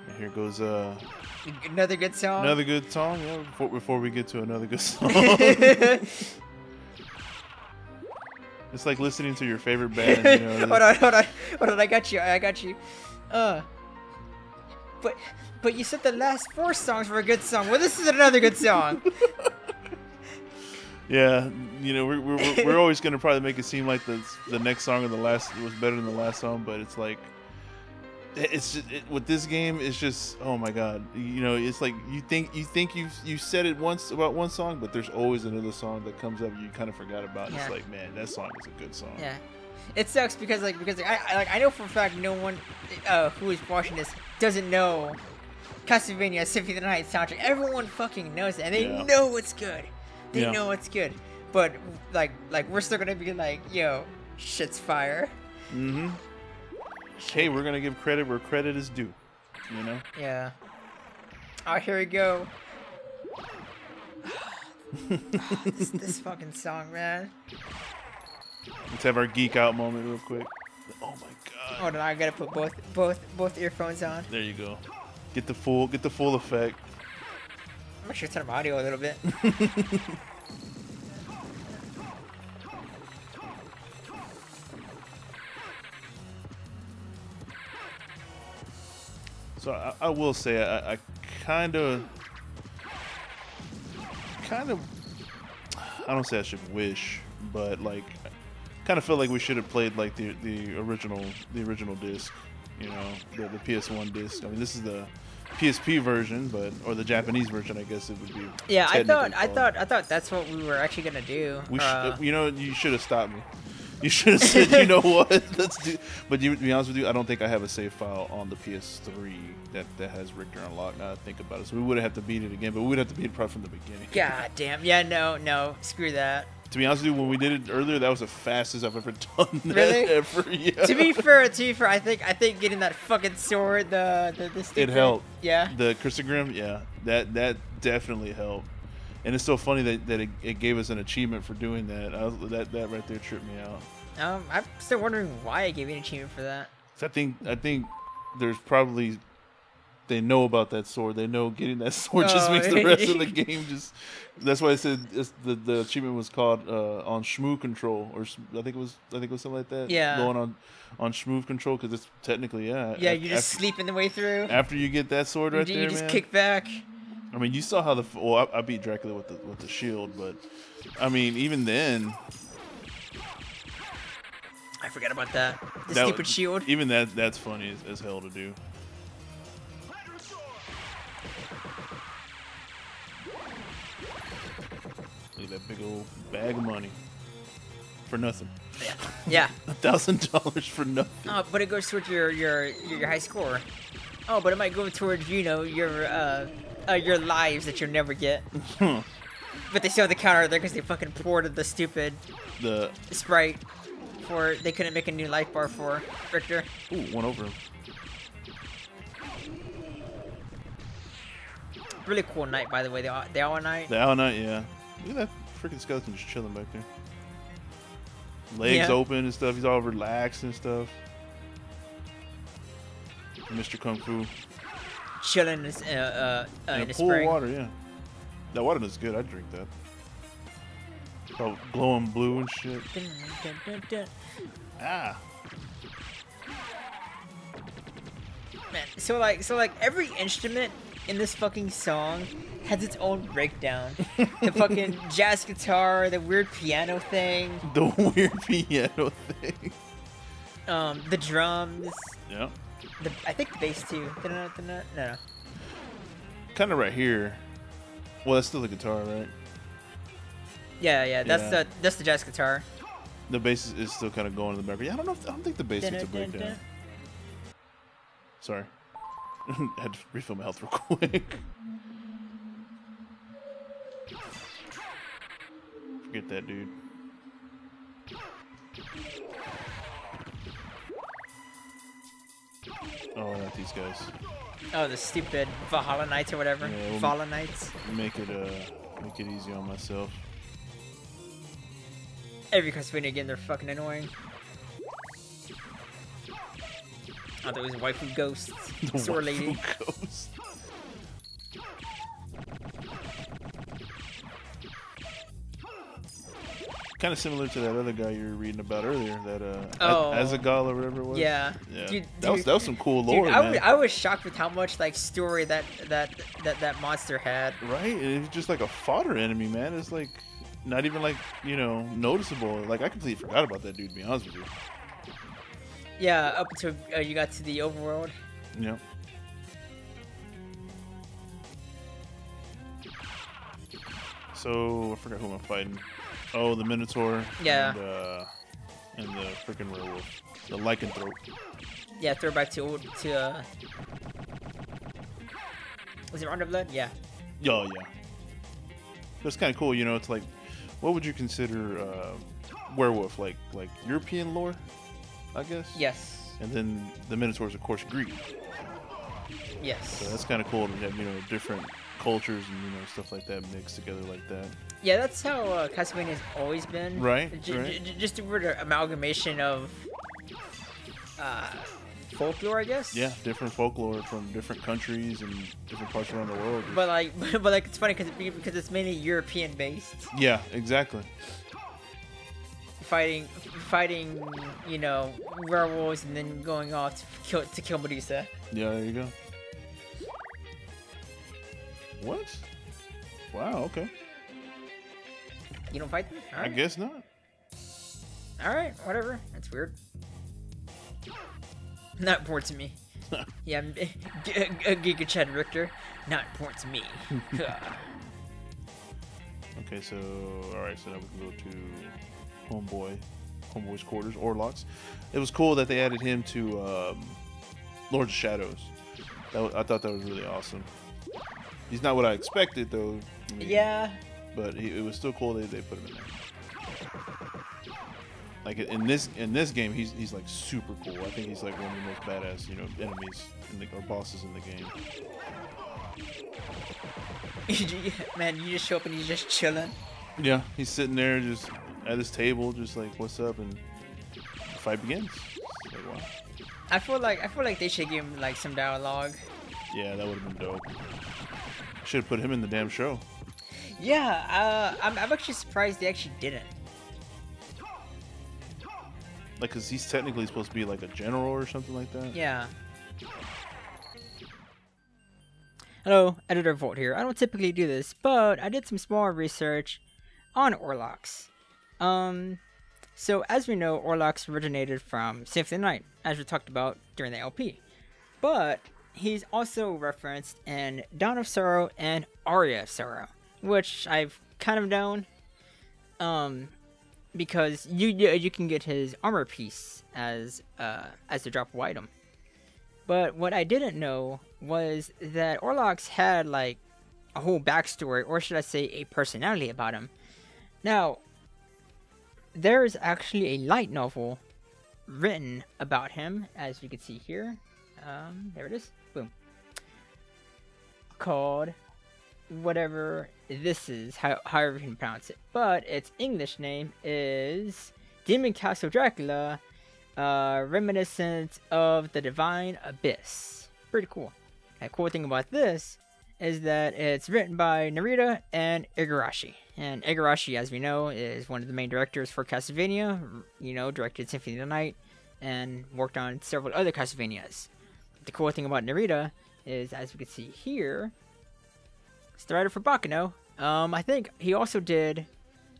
And here goes uh another good song. Another good song. Yeah, before, before we get to another good song. It's like listening to your favorite band. You know, hold on, hold on, hold on. I got you. I got you. Uh. But, but you said the last four songs were a good song. Well, this is another good song. Yeah, you know, we're, we're, we're always going to probably make it seem like the, the next song or the last was better than the last song, but it's like, it's just, it, with this game, it's just, oh my God. You know, it's like, you think you think you've, you said it once about one song, but there's always another song that comes up you kind of forgot about. Yeah. It's like, man, that song is a good song. Yeah. It sucks because like because like, I, I like I know for a fact no one uh, who is watching this doesn't know Castlevania Symphony of the Night soundtrack. Everyone fucking knows it, and they yeah. know it's good. They yeah. know it's good, but like like we're still gonna be like, yo, shit's fire. Mm-hmm. Hey, we're gonna give credit where credit is due. You know. Yeah. Oh, here we go. oh, this, this fucking song, man. Let's have our geek out moment real quick. Oh my God! Hold on, I gotta put both both both earphones on. There you go. Get the full get the full effect. I'm actually turn my audio a little bit. So I, I will say I kind of kind of I don't say I should wish, but like. Kind of feel like we should have played like the the original the original disc, you know, the, the P S one disc. I mean, this is the P S P version, but or the Japanese version, I guess it would be. Yeah, I thought, I thought, I thought that's what we were actually gonna do. We, uh, sh you know, you should have stopped me. You should have said, you know what, let's do. But you, to be honest with you, I don't think I have a save file on the P S three that, that has Richter unlocked. Now I think about it, so we would have to beat it again, but we would have to beat it probably from the beginning. God damn, yeah, no, no, screw that. To be honest with you, when we did it earlier, that was the fastest I've ever done that really? ever. Yeah. To be fair, to be fair, I think I think getting that fucking sword, the the, the stick it helped. Yeah. The Christogram, yeah, that that definitely helped. And it's so funny that, that it, it gave us an achievement for doing that. I was, that that right there tripped me out. Um, I'm still wondering why I gave you an achievement for that. I think I think there's probably they know about that sword. They know getting that sword oh. just makes the rest of the game just. That's why I said it's, the the achievement was called uh, on Shmoo Control, or I think it was I think it was something like that. Yeah. Going on on Shmoo Control because it's technically yeah. Yeah, you're just after, sleeping the way through. After you get that sword right you, there, you just man, kick back. I mean, you saw how the well, I, I beat Dracula with the with the shield, but I mean, even then, I forgot about that. The that, stupid shield. Even that that's funny as, as hell to do. Look at that big old bag of money for nothing. Yeah, yeah. A thousand dollars for nothing. Oh, but it goes towards your your your high score. Oh, but it might go towards you know your. Uh, Uh, your lives that you'll never get. Huh. But they still have the counter there because they fucking poured the stupid the Sprite for they couldn't make a new life bar for Richter. Ooh, one over him. Really cool night, by the way. The, the owl night. The owl night, yeah. Look at that freaking skeleton just chilling back there. Legs yeah. open and stuff. He's all relaxed and stuff. Mister Kung Fu. Chilling in, uh, uh, in, in a pool of water, yeah. That water is good. I drink that. It's all glowing blue and shit. Dun, dun, dun, dun. Ah. Man, so like, so like, every instrument in this fucking song has its own breakdown. The fucking jazz guitar, the weird piano thing. The weird piano thing. Um, the drums. Yeah. The, I think the bass too. No, no, no. Kind of right here. Well, that's still the guitar, right? Yeah, yeah. That's yeah. the that's the jazz guitar. The bass is still kind of going in the background. Yeah, I don't know. If, I don't think the bass gets a breakdown. Sorry, I had to refill my health real quick. Forget that, dude. Oh, not these guys. Oh, the stupid Valhalla Knights or whatever. Yeah, we'll Valhalla Knights. Make it uh, make it easy on myself. Every Castlevania game, they're fucking annoying. Oh, there was waifu ghosts. The Sword waifu lady. Ghost. Kind of similar to that other guy you were reading about earlier, that uh, oh. Azagala or whatever it was. Yeah, yeah. Dude, that dude, was that was some cool lore, dude, I, man. Was, I was shocked with how much like story that that that that monster had. Right, it was just like a fodder enemy, man. It's like not even like you know noticeable. Like I completely forgot about that dude. To be honest with you. Yeah, up until uh, you got to the overworld. Yeah. So I forgot who I'm fighting. Oh, the Minotaur. Yeah. And, uh, and the freaking werewolf, the lycanthrope. Yeah, throw back to old to. Uh... Was it Rondo of Blood? Yeah. Oh yeah. That's kind of cool, you know. It's like, what would you consider uh, werewolf? Like like European lore, I guess. Yes. And then the Minotaur is of course Greek. Yes. So that's kind of cool to have you know different cultures and you know stuff like that mixed together like that. Yeah, that's how uh, Castlevania's always been. Right. J right. J just a weird amalgamation of uh, folklore, I guess. Yeah, different folklore from different countries and different parts around the world. But like, but like, it's funny because it, because it's mainly European based. Yeah, exactly. Fighting, fighting, you know, werewolves, and then going off to kill to kill Medusa. Yeah, there you go. What? Wow. Okay. You don't fight them? All right. I guess not. Alright, whatever. That's weird. Not bored to me. Yeah, a Giga Chad Richter. Not important to me. Okay, so alright, so now we can go to Homeboy, Homeboy's quarters, Orlok's. It was cool that they added him to um, Lord of Shadows. That was, I thought that was really awesome. He's not what I expected, though. I mean, yeah. But he, it was still cool that they put him in there. Like in this in this game, he's he's like super cool. I think he's like one of the most badass, you know, enemies in the, or bosses in the game. Man, you just show up and he's just chilling. Yeah, he's sitting there just at his table, just like, what's up, and the fight begins. Like, wow. I feel like I feel like they should give him like some dialogue. Yeah, that would have been dope. Should have put him in the damn show. Yeah, uh, I'm I'm actually surprised they actually didn't. Like, cause he's technically supposed to be like a general or something like that. Yeah. Hello, Editor Volt here. I don't typically do this, but I did some small research on Orlok's. Um, so as we know, Orlok's originated from Symphony of the Night, as we talked about during the L P. But he's also referenced in Dawn of Sorrow and Aria of Sorrow, which I've kind of known, um, because you you can get his armor piece as uh as a droppable item. But what I didn't know was that Orlok's had like a whole backstory, or should I say a personality about him. Now, there is actually a light novel written about him, as you can see here. Um, there it is. Boom. Called whatever this is, how, however you can pronounce it. But its English name is Demon Castle Dracula, uh, Reminiscent of the Divine Abyss. Pretty cool. The cool thing about this is that it's written by Narita and Igarashi. And Igarashi, as we know, is one of the main directors for Castlevania. You know, directed Symphony of the Night and worked on several other Castlevanias. The cool thing about Narita is, as we can see here, it's the writer for Bakano. Um, I think he also did,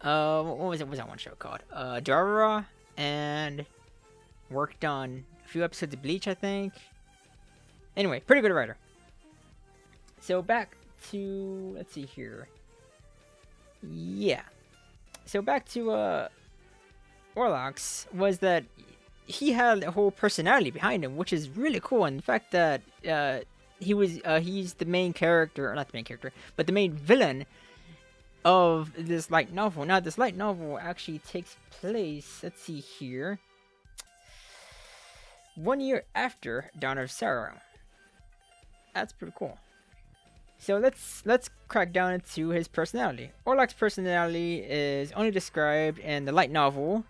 uh, what was it? What was that one show called? Uh, Darura, and worked on a few episodes of Bleach, I think. Anyway, pretty good writer. So back to, let's see here. Yeah. So back to uh, Orlok's, was that he had a whole personality behind him, which is really cool. And the fact that uh, he was, uh, he's the main character, or not the main character, but the main villain of this light novel. Now, this light novel actually takes place, let's see here, one year after Dawn of Sorrow. That's pretty cool. So let's let's crack down into his personality. Orlok's personality is only described in the light novel.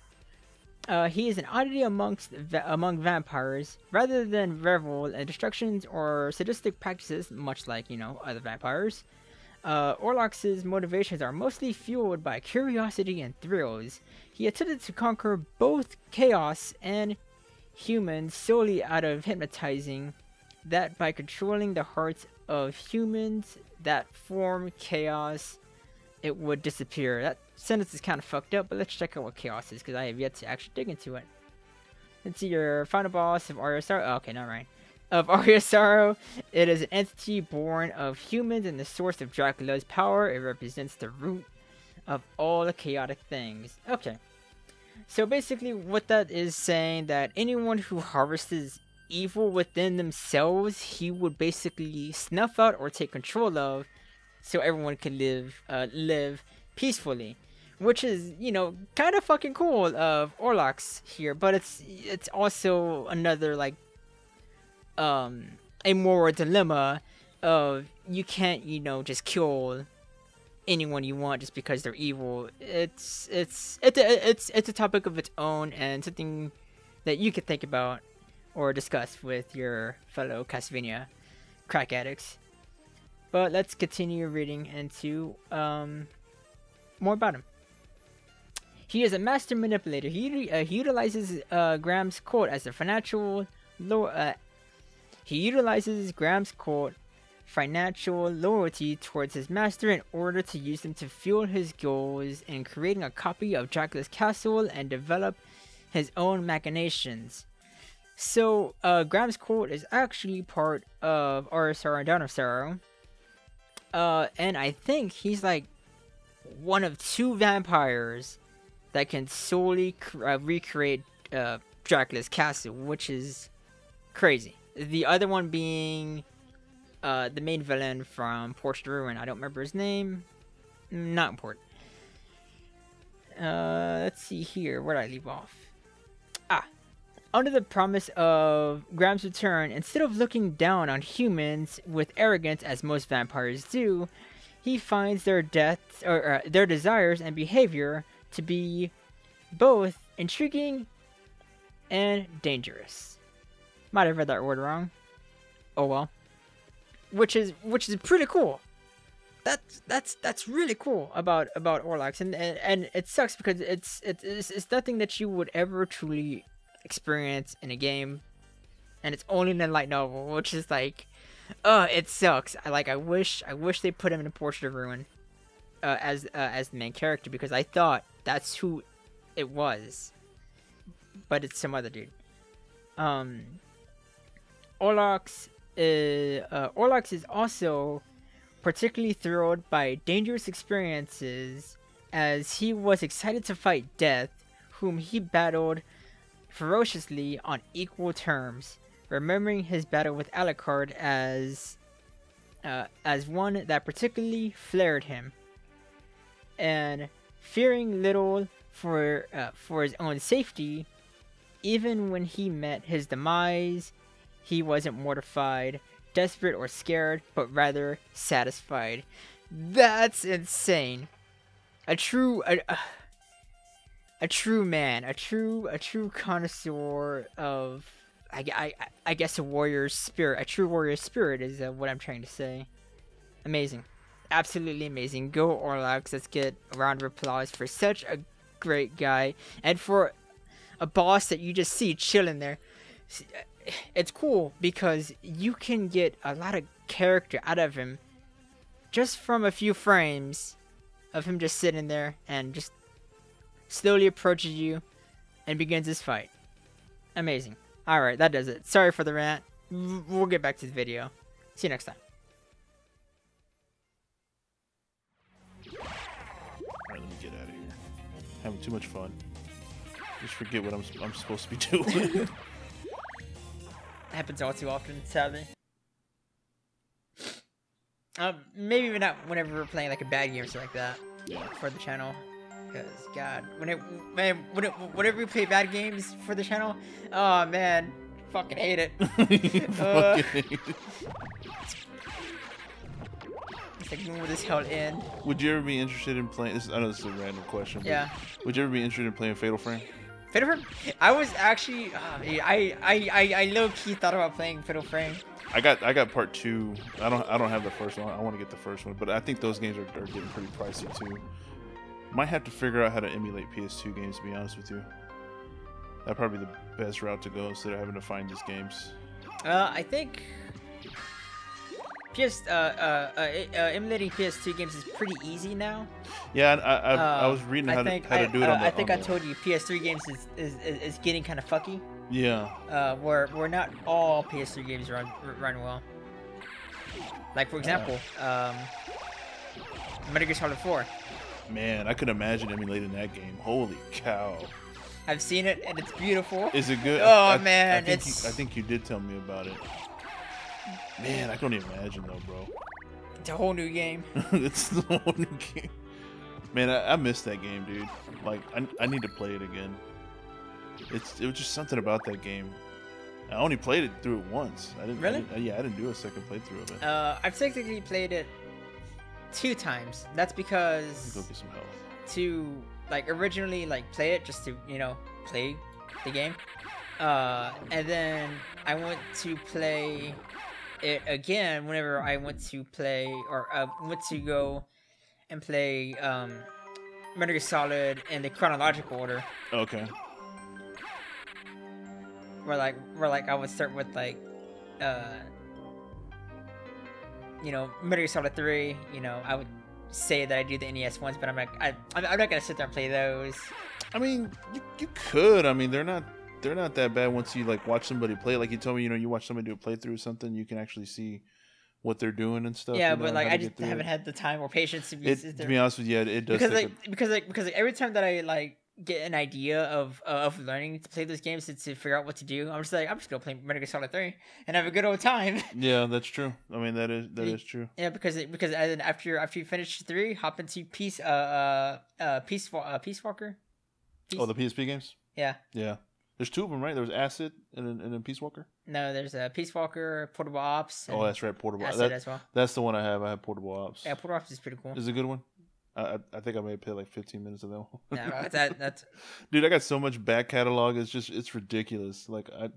Uh, he is an oddity amongst va among vampires. Rather than revel in destructions or sadistic practices, much like, you know, other vampires, uh, Orlok's motivations are mostly fueled by curiosity and thrills. He attempted to conquer both chaos and humans solely out of hypnotizing that by controlling the hearts of humans that form chaos, it would disappear. That sentence is kind of fucked up, but let's check out what chaos is, because I have yet to actually dig into it. Let's see, your final boss of R E Sorrow. Oh, okay, not right. Of R E Sorrow, it is an entity born of humans and the source of Dracula's power. It represents the root of all the chaotic things. Okay. So basically what that is saying, that anyone who harvests evil within themselves, he would basically snuff out or take control of, so everyone can live uh, live peacefully, which is, you know, kind of fucking cool of Orlok's here. But it's it's also another like um a moral dilemma of, you can't, you know, just kill anyone you want just because they're evil. It's it's it's a, it's it's a topic of its own, and something that you could think about or discuss with your fellow Castlevania crack addicts. But let's continue reading into um, more about him. He is a master manipulator. He, uh, he utilizes uh, Graham's cult as a financial lo uh, he utilizes Graham's cult financial loyalty towards his master in order to use them to fuel his goals in creating a copy of Dracula's Castle and develop his own machinations. So, uh, Graham's quote is actually part of R E four and Dawn of Sorrow. Uh, and I think he's like one of two vampires that can solely uh, recreate uh, Dracula's castle, which is crazy. The other one being uh, the main villain from Portrait of Ruin. I don't remember his name. Not important. Uh, let's see here. Where did I leave off? Ah. Under the promise of Graham's return, instead of looking down on humans with arrogance as most vampires do, he finds their deaths or uh, their desires and behavior to be both intriguing and dangerous. Might have read that word wrong. Oh well. Which is which is pretty cool. That's that's that's really cool about about Orlax, and, and and it sucks because it's it's it's nothing that you would ever truly experience in a game, and it's only in a light novel, which is like, uh it sucks. I like I wish I wish they put him in a Portrait of Ruin uh, as uh, as the main character, because I thought that's who it was, but it's some other dude. Um, Orlax is uh, Orlax is also particularly thrilled by dangerous experiences, as he was excited to fight Death, whom he battled ferociously on equal terms, remembering his battle with Alucard as uh, as one that particularly flared him, and fearing little for uh, for his own safety. Even when he met his demise, he wasn't mortified, desperate, or scared, but rather satisfied. That's insane. A true, a, a, a true man, a true, a true connoisseur of, I, I, I guess, a warrior's spirit. A true warrior's spirit is uh, what I'm trying to say. Amazing, absolutely amazing. Go Orlax. Let's get a round of applause for such a great guy, and for a boss that you just see chilling there. It's cool because you can get a lot of character out of him just from a few frames of him just sitting there, and just slowly approaches you and begins his fight. Amazing. Alright, that does it. Sorry for the rant. We'll get back to the video. See you next time. Alright, let me get out of here. Having too much fun. Just forget what I'm, I'm supposed to be doing. Happens all too often, sadly. Um, maybe even not whenever we're playing like a bad game or something like that for the channel. Cause God, when it, man, when it, whenever we play bad games for the channel, oh man, fucking hate it. uh, it's like, when will this hell end? Would you ever be interested in playing? This, I know this is a random question. But yeah. Would you ever be interested in playing Fatal Frame? Fatal Frame? I was actually, oh, man, I, I, I, I low-key thought about playing Fatal Frame. I got, I got part two. I don't, I don't have the first one. I want to get the first one, but I think those games are, are getting pretty pricey too. Might have to figure out how to emulate P S two games, to be honest with you. That'd probably be the best route to go instead of having to find these games. Uh, I think P S, uh, uh, uh, uh, emulating P S two games is pretty easy now. Yeah, I, I, uh, I was reading how, to, how I, to do it uh, on the, I think on I the... told you, P S three games is, is, is, is getting kind of fucky. Yeah. Uh, where, where not all P S three games run, run well. Like, for example, uh, um, Metal Gear Solid four. Man, I could imagine emulating that game. Holy cow. I've seen it, and it's beautiful. Is it good? Oh, I, man, I think it's... You, I think you did tell me about it. Man, I couldn't even imagine though, bro. It's a whole new game. It's a whole new game. Man, I, I missed that game, dude. Like, I, I need to play it again. It's it was just something about that game. I only played it through it once. I didn't. Really? I didn't, yeah, I didn't do a second playthrough of it. Uh, I've technically played it two times. That's because go get some health. To like originally like play it just to you know play the game, uh, and then I went to play. It again whenever I went to play or uh, went to go and play um Metal Gear Solid in the chronological order. Okay. Where like where like I would start with like uh you know Metal Gear Solid three, you know, I would say that I do the N E S ones, but I'm like I I'm not gonna sit there and play those. I mean you, you could. I mean they're not they're not that bad once you like watch somebody play. Like you told me, you know, you watch somebody do a playthrough or something, you can actually see what they're doing and stuff. Yeah, you know, but like I just haven't it. had the time or patience to be. It, to be honest with you, yeah, it does because like a... because like because like, every time that I like get an idea of uh, of learning to play those games to, to figure out what to do, I'm just like I'm just gonna play Metal Gear Solid three and have a good old time. Yeah, that's true. I mean that is that it, is true. Yeah, because it, because then after after you finish three, hop into Peace uh uh Peace uh, Peace Walker. Peace? Oh, the P S P games. Yeah. Yeah. There's two of them, right? There was Acid and then and then Peace Walker. No, there's a Peace Walker, Portable Ops. And oh, that's right, Portable Ops. That, well. That's the one I have. I have Portable Ops. Yeah, Portable Ops is pretty cool. Is it a good one? I I think I may have played like fifteen minutes of that one. No, that that's. Dude, I got so much back catalog. It's just it's ridiculous. Like I,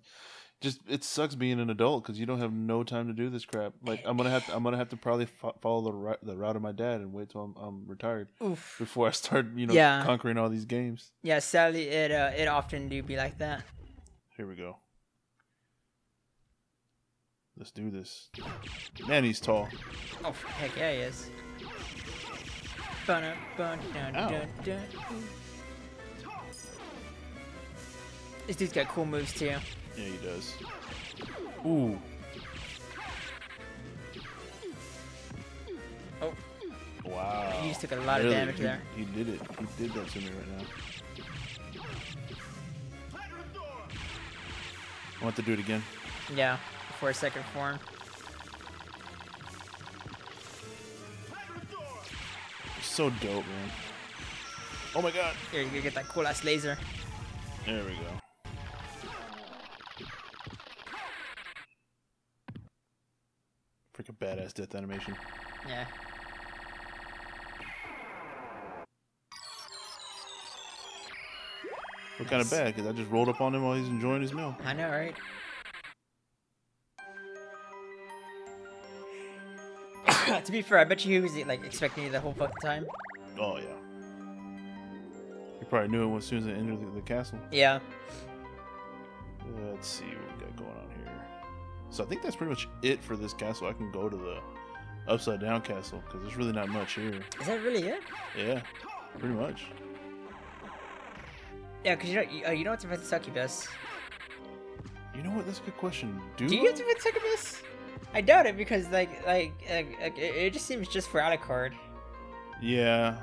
just it sucks being an adult because you don't have no time to do this crap. Like I'm gonna have to, I'm gonna have to probably fo- follow the the route of my dad and wait till I'm I'm retired Oof. before I start you know yeah. conquering all these games. Yeah, sadly it uh, it often do be like that. Here we go. Let's do this. Man, he's tall. Oh, heck yeah, he is. Bun, bun, dun, dun, dun. This dude's got cool moves, too. Yeah, he does. Ooh. Oh. Wow. He just took a lot really? of damage he, there. He did it. He did that to me right now. I want to do it again. Yeah. For a second form. So dope, man. Oh my god. Here, you get that cool ass laser. There we go. Freaking badass death animation. Yeah. What nice. kind of bad, because I just rolled up on him while he's enjoying his meal. I know, right? To be fair, I bet you he was like expecting it the whole fucking time. Oh yeah. He probably knew it as soon as it entered the, the castle. Yeah. Let's see what we got going on here. So I think that's pretty much it for this castle. I can go to the upside down castle because there's really not much here. Is that really it? Yeah, pretty much. Yeah, because you know you, uh, you don't have to fight the succubus. You know what? That's a good question. Do Do you have to fight the succubus? I doubt it because like like, like like it just seems just for Alucard. Yeah,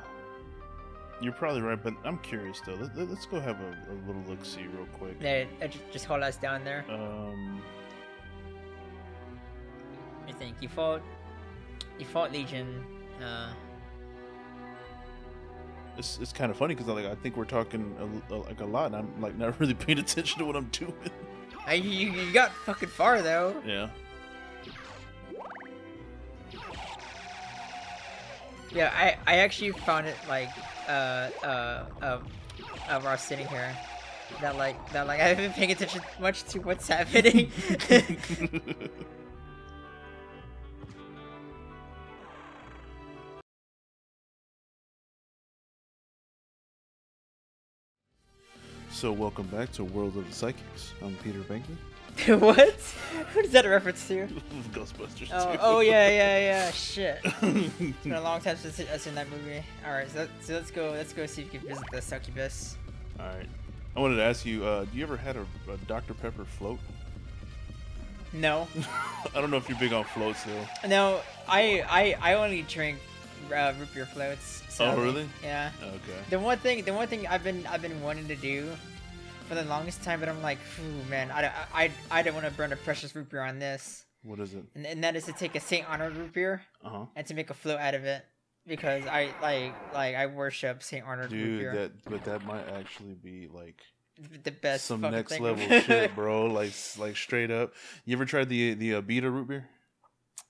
you're probably right, but I'm curious though. Let, let's go have a, a little look see real quick. Yeah, just hold us down there. Um, I think you fought you fought Legion. Uh, it's it's kind of funny because like I think we're talking a, a, like a lot, and I'm like not really paying attention to what I'm doing. I, you, you got fucking far though. Yeah. Yeah, I, I actually found it like uh uh uh, uh while I was sitting here that like that like I haven't been paying attention much to what's happening. So welcome back to World of the Psychics. I'm Peter Bankley. What? What is that a reference to? Ghostbusters oh, two. Oh, yeah, yeah, yeah. Shit. It's been a long time since I've seen that movie. Alright, so, so let's go Let's go see if you can visit the succubus. Alright. I wanted to ask you, uh, do you ever had a, a Doctor Pepper float? No. I don't know if you're big on floats, though. No, I I, I only drink uh, root beer floats. So oh, really? Yeah. Okay. The one thing the one thing I've been I've been wanting to do for the longest time, but I'm like, ooh, man, I, I, I don't want to burn a precious root beer on this. What is it? And, and that is to take a Saint Arnold root beer uh-huh. and to make a float out of it, because I like like I worship Saint Arnold Dude, root beer. Dude, that but that might actually be like the best some next thing. level shit, bro. Like like straight up. You ever tried the the uh, Abita root beer?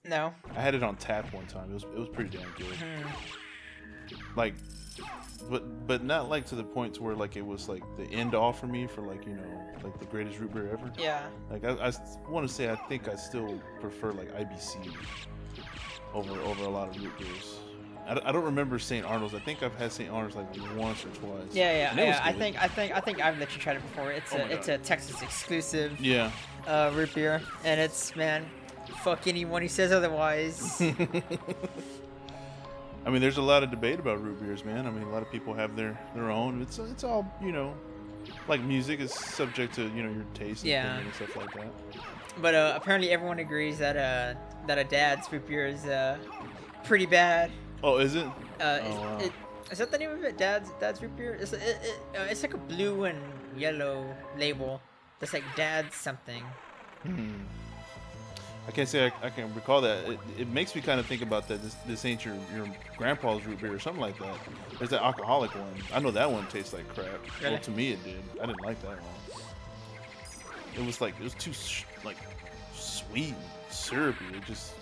No. I had it on tap one time. It was it was pretty damn good. Hmm. Like. But but not like to the point to where like it was like the end all for me for like you know like the greatest root beer ever. Yeah. Like I, I want to say I think I still prefer like I B C over over a lot of root beers. I, I don't remember Saint Arnold's. I think I've had Saint Arnold's like once or twice. Yeah yeah yeah. I think I think I think I've let you try it before. It's oh a it's a Texas exclusive. Yeah. Uh, root beer, and it's man, fuck anyone who says otherwise. I mean, there's a lot of debate about root beers, man. I mean, a lot of people have their, their own. It's it's all, you know, like music is subject to, you know, your taste and, yeah. and stuff like that. But uh, apparently everyone agrees that uh that a dad's root beer is uh pretty bad. Oh, is it? Uh, oh, is, wow. it, is that the name of it? Dad's Dad's root beer. It's it, it, it's like a blue and yellow label. That's like Dad's something. Hmm. I can't say I, I can recall that. It, it makes me kind of think about that. This, this ain't your, your grandpa's root beer or something like that. There's that alcoholic one. I know that one tastes like crap. Really? Well, to me it did. I didn't like that one. It was like, it was too like sweet, syrupy. It just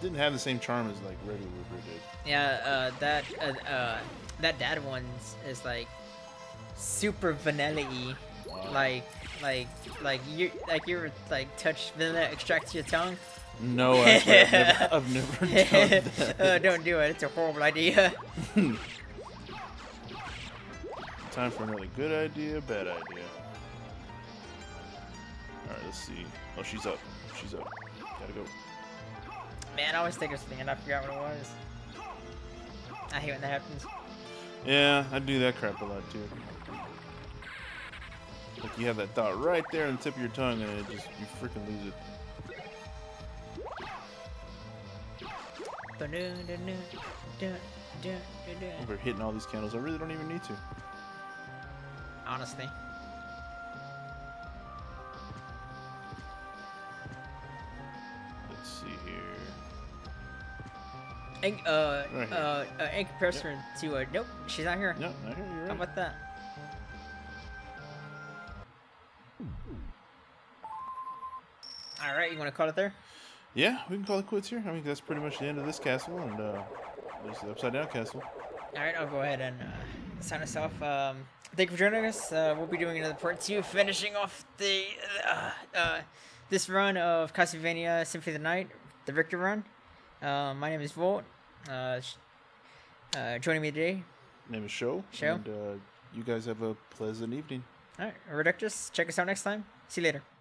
didn't have the same charm as like regular root beer did. Yeah, uh, that uh, uh, that dad one is like super vanilla-y. Wow. Like, like, like you, like you were like touch vanilla extract to your tongue. No, I've never, I've never done that. Uh, don't do it. It's a horrible idea. Time for another good idea, bad idea. All right, let's see. Oh, she's up. She's up. Gotta go. Man, I always take her stand. I forgot what it was. I hate when that happens. Yeah, I do that crap a lot too. Like you have that thought right there on the tip of your tongue, and it just you freaking lose it. We're hitting all these candles. I really don't even need to. Honestly. Let's see here. In, uh, right here. Uh, uh, in comparison yep. to uh, nope, she's not here. Nope, not here. You're right. How about that? All right, you want to call it there? Yeah, we can call it quits here. I mean, that's pretty much the end of this castle, and uh, this is the Upside Down Castle. All right, I'll go ahead and uh, sign us off. Um, thank you for joining us. Uh, we'll be doing another part two, finishing off the uh, uh, this run of Castlevania Symphony of the Night, the Richter run. Uh, my name is Volt. Uh, uh, joining me today. My name is Sho. Sho. And uh, you guys have a pleasant evening. All right, Redictus, check us out next time. See you later.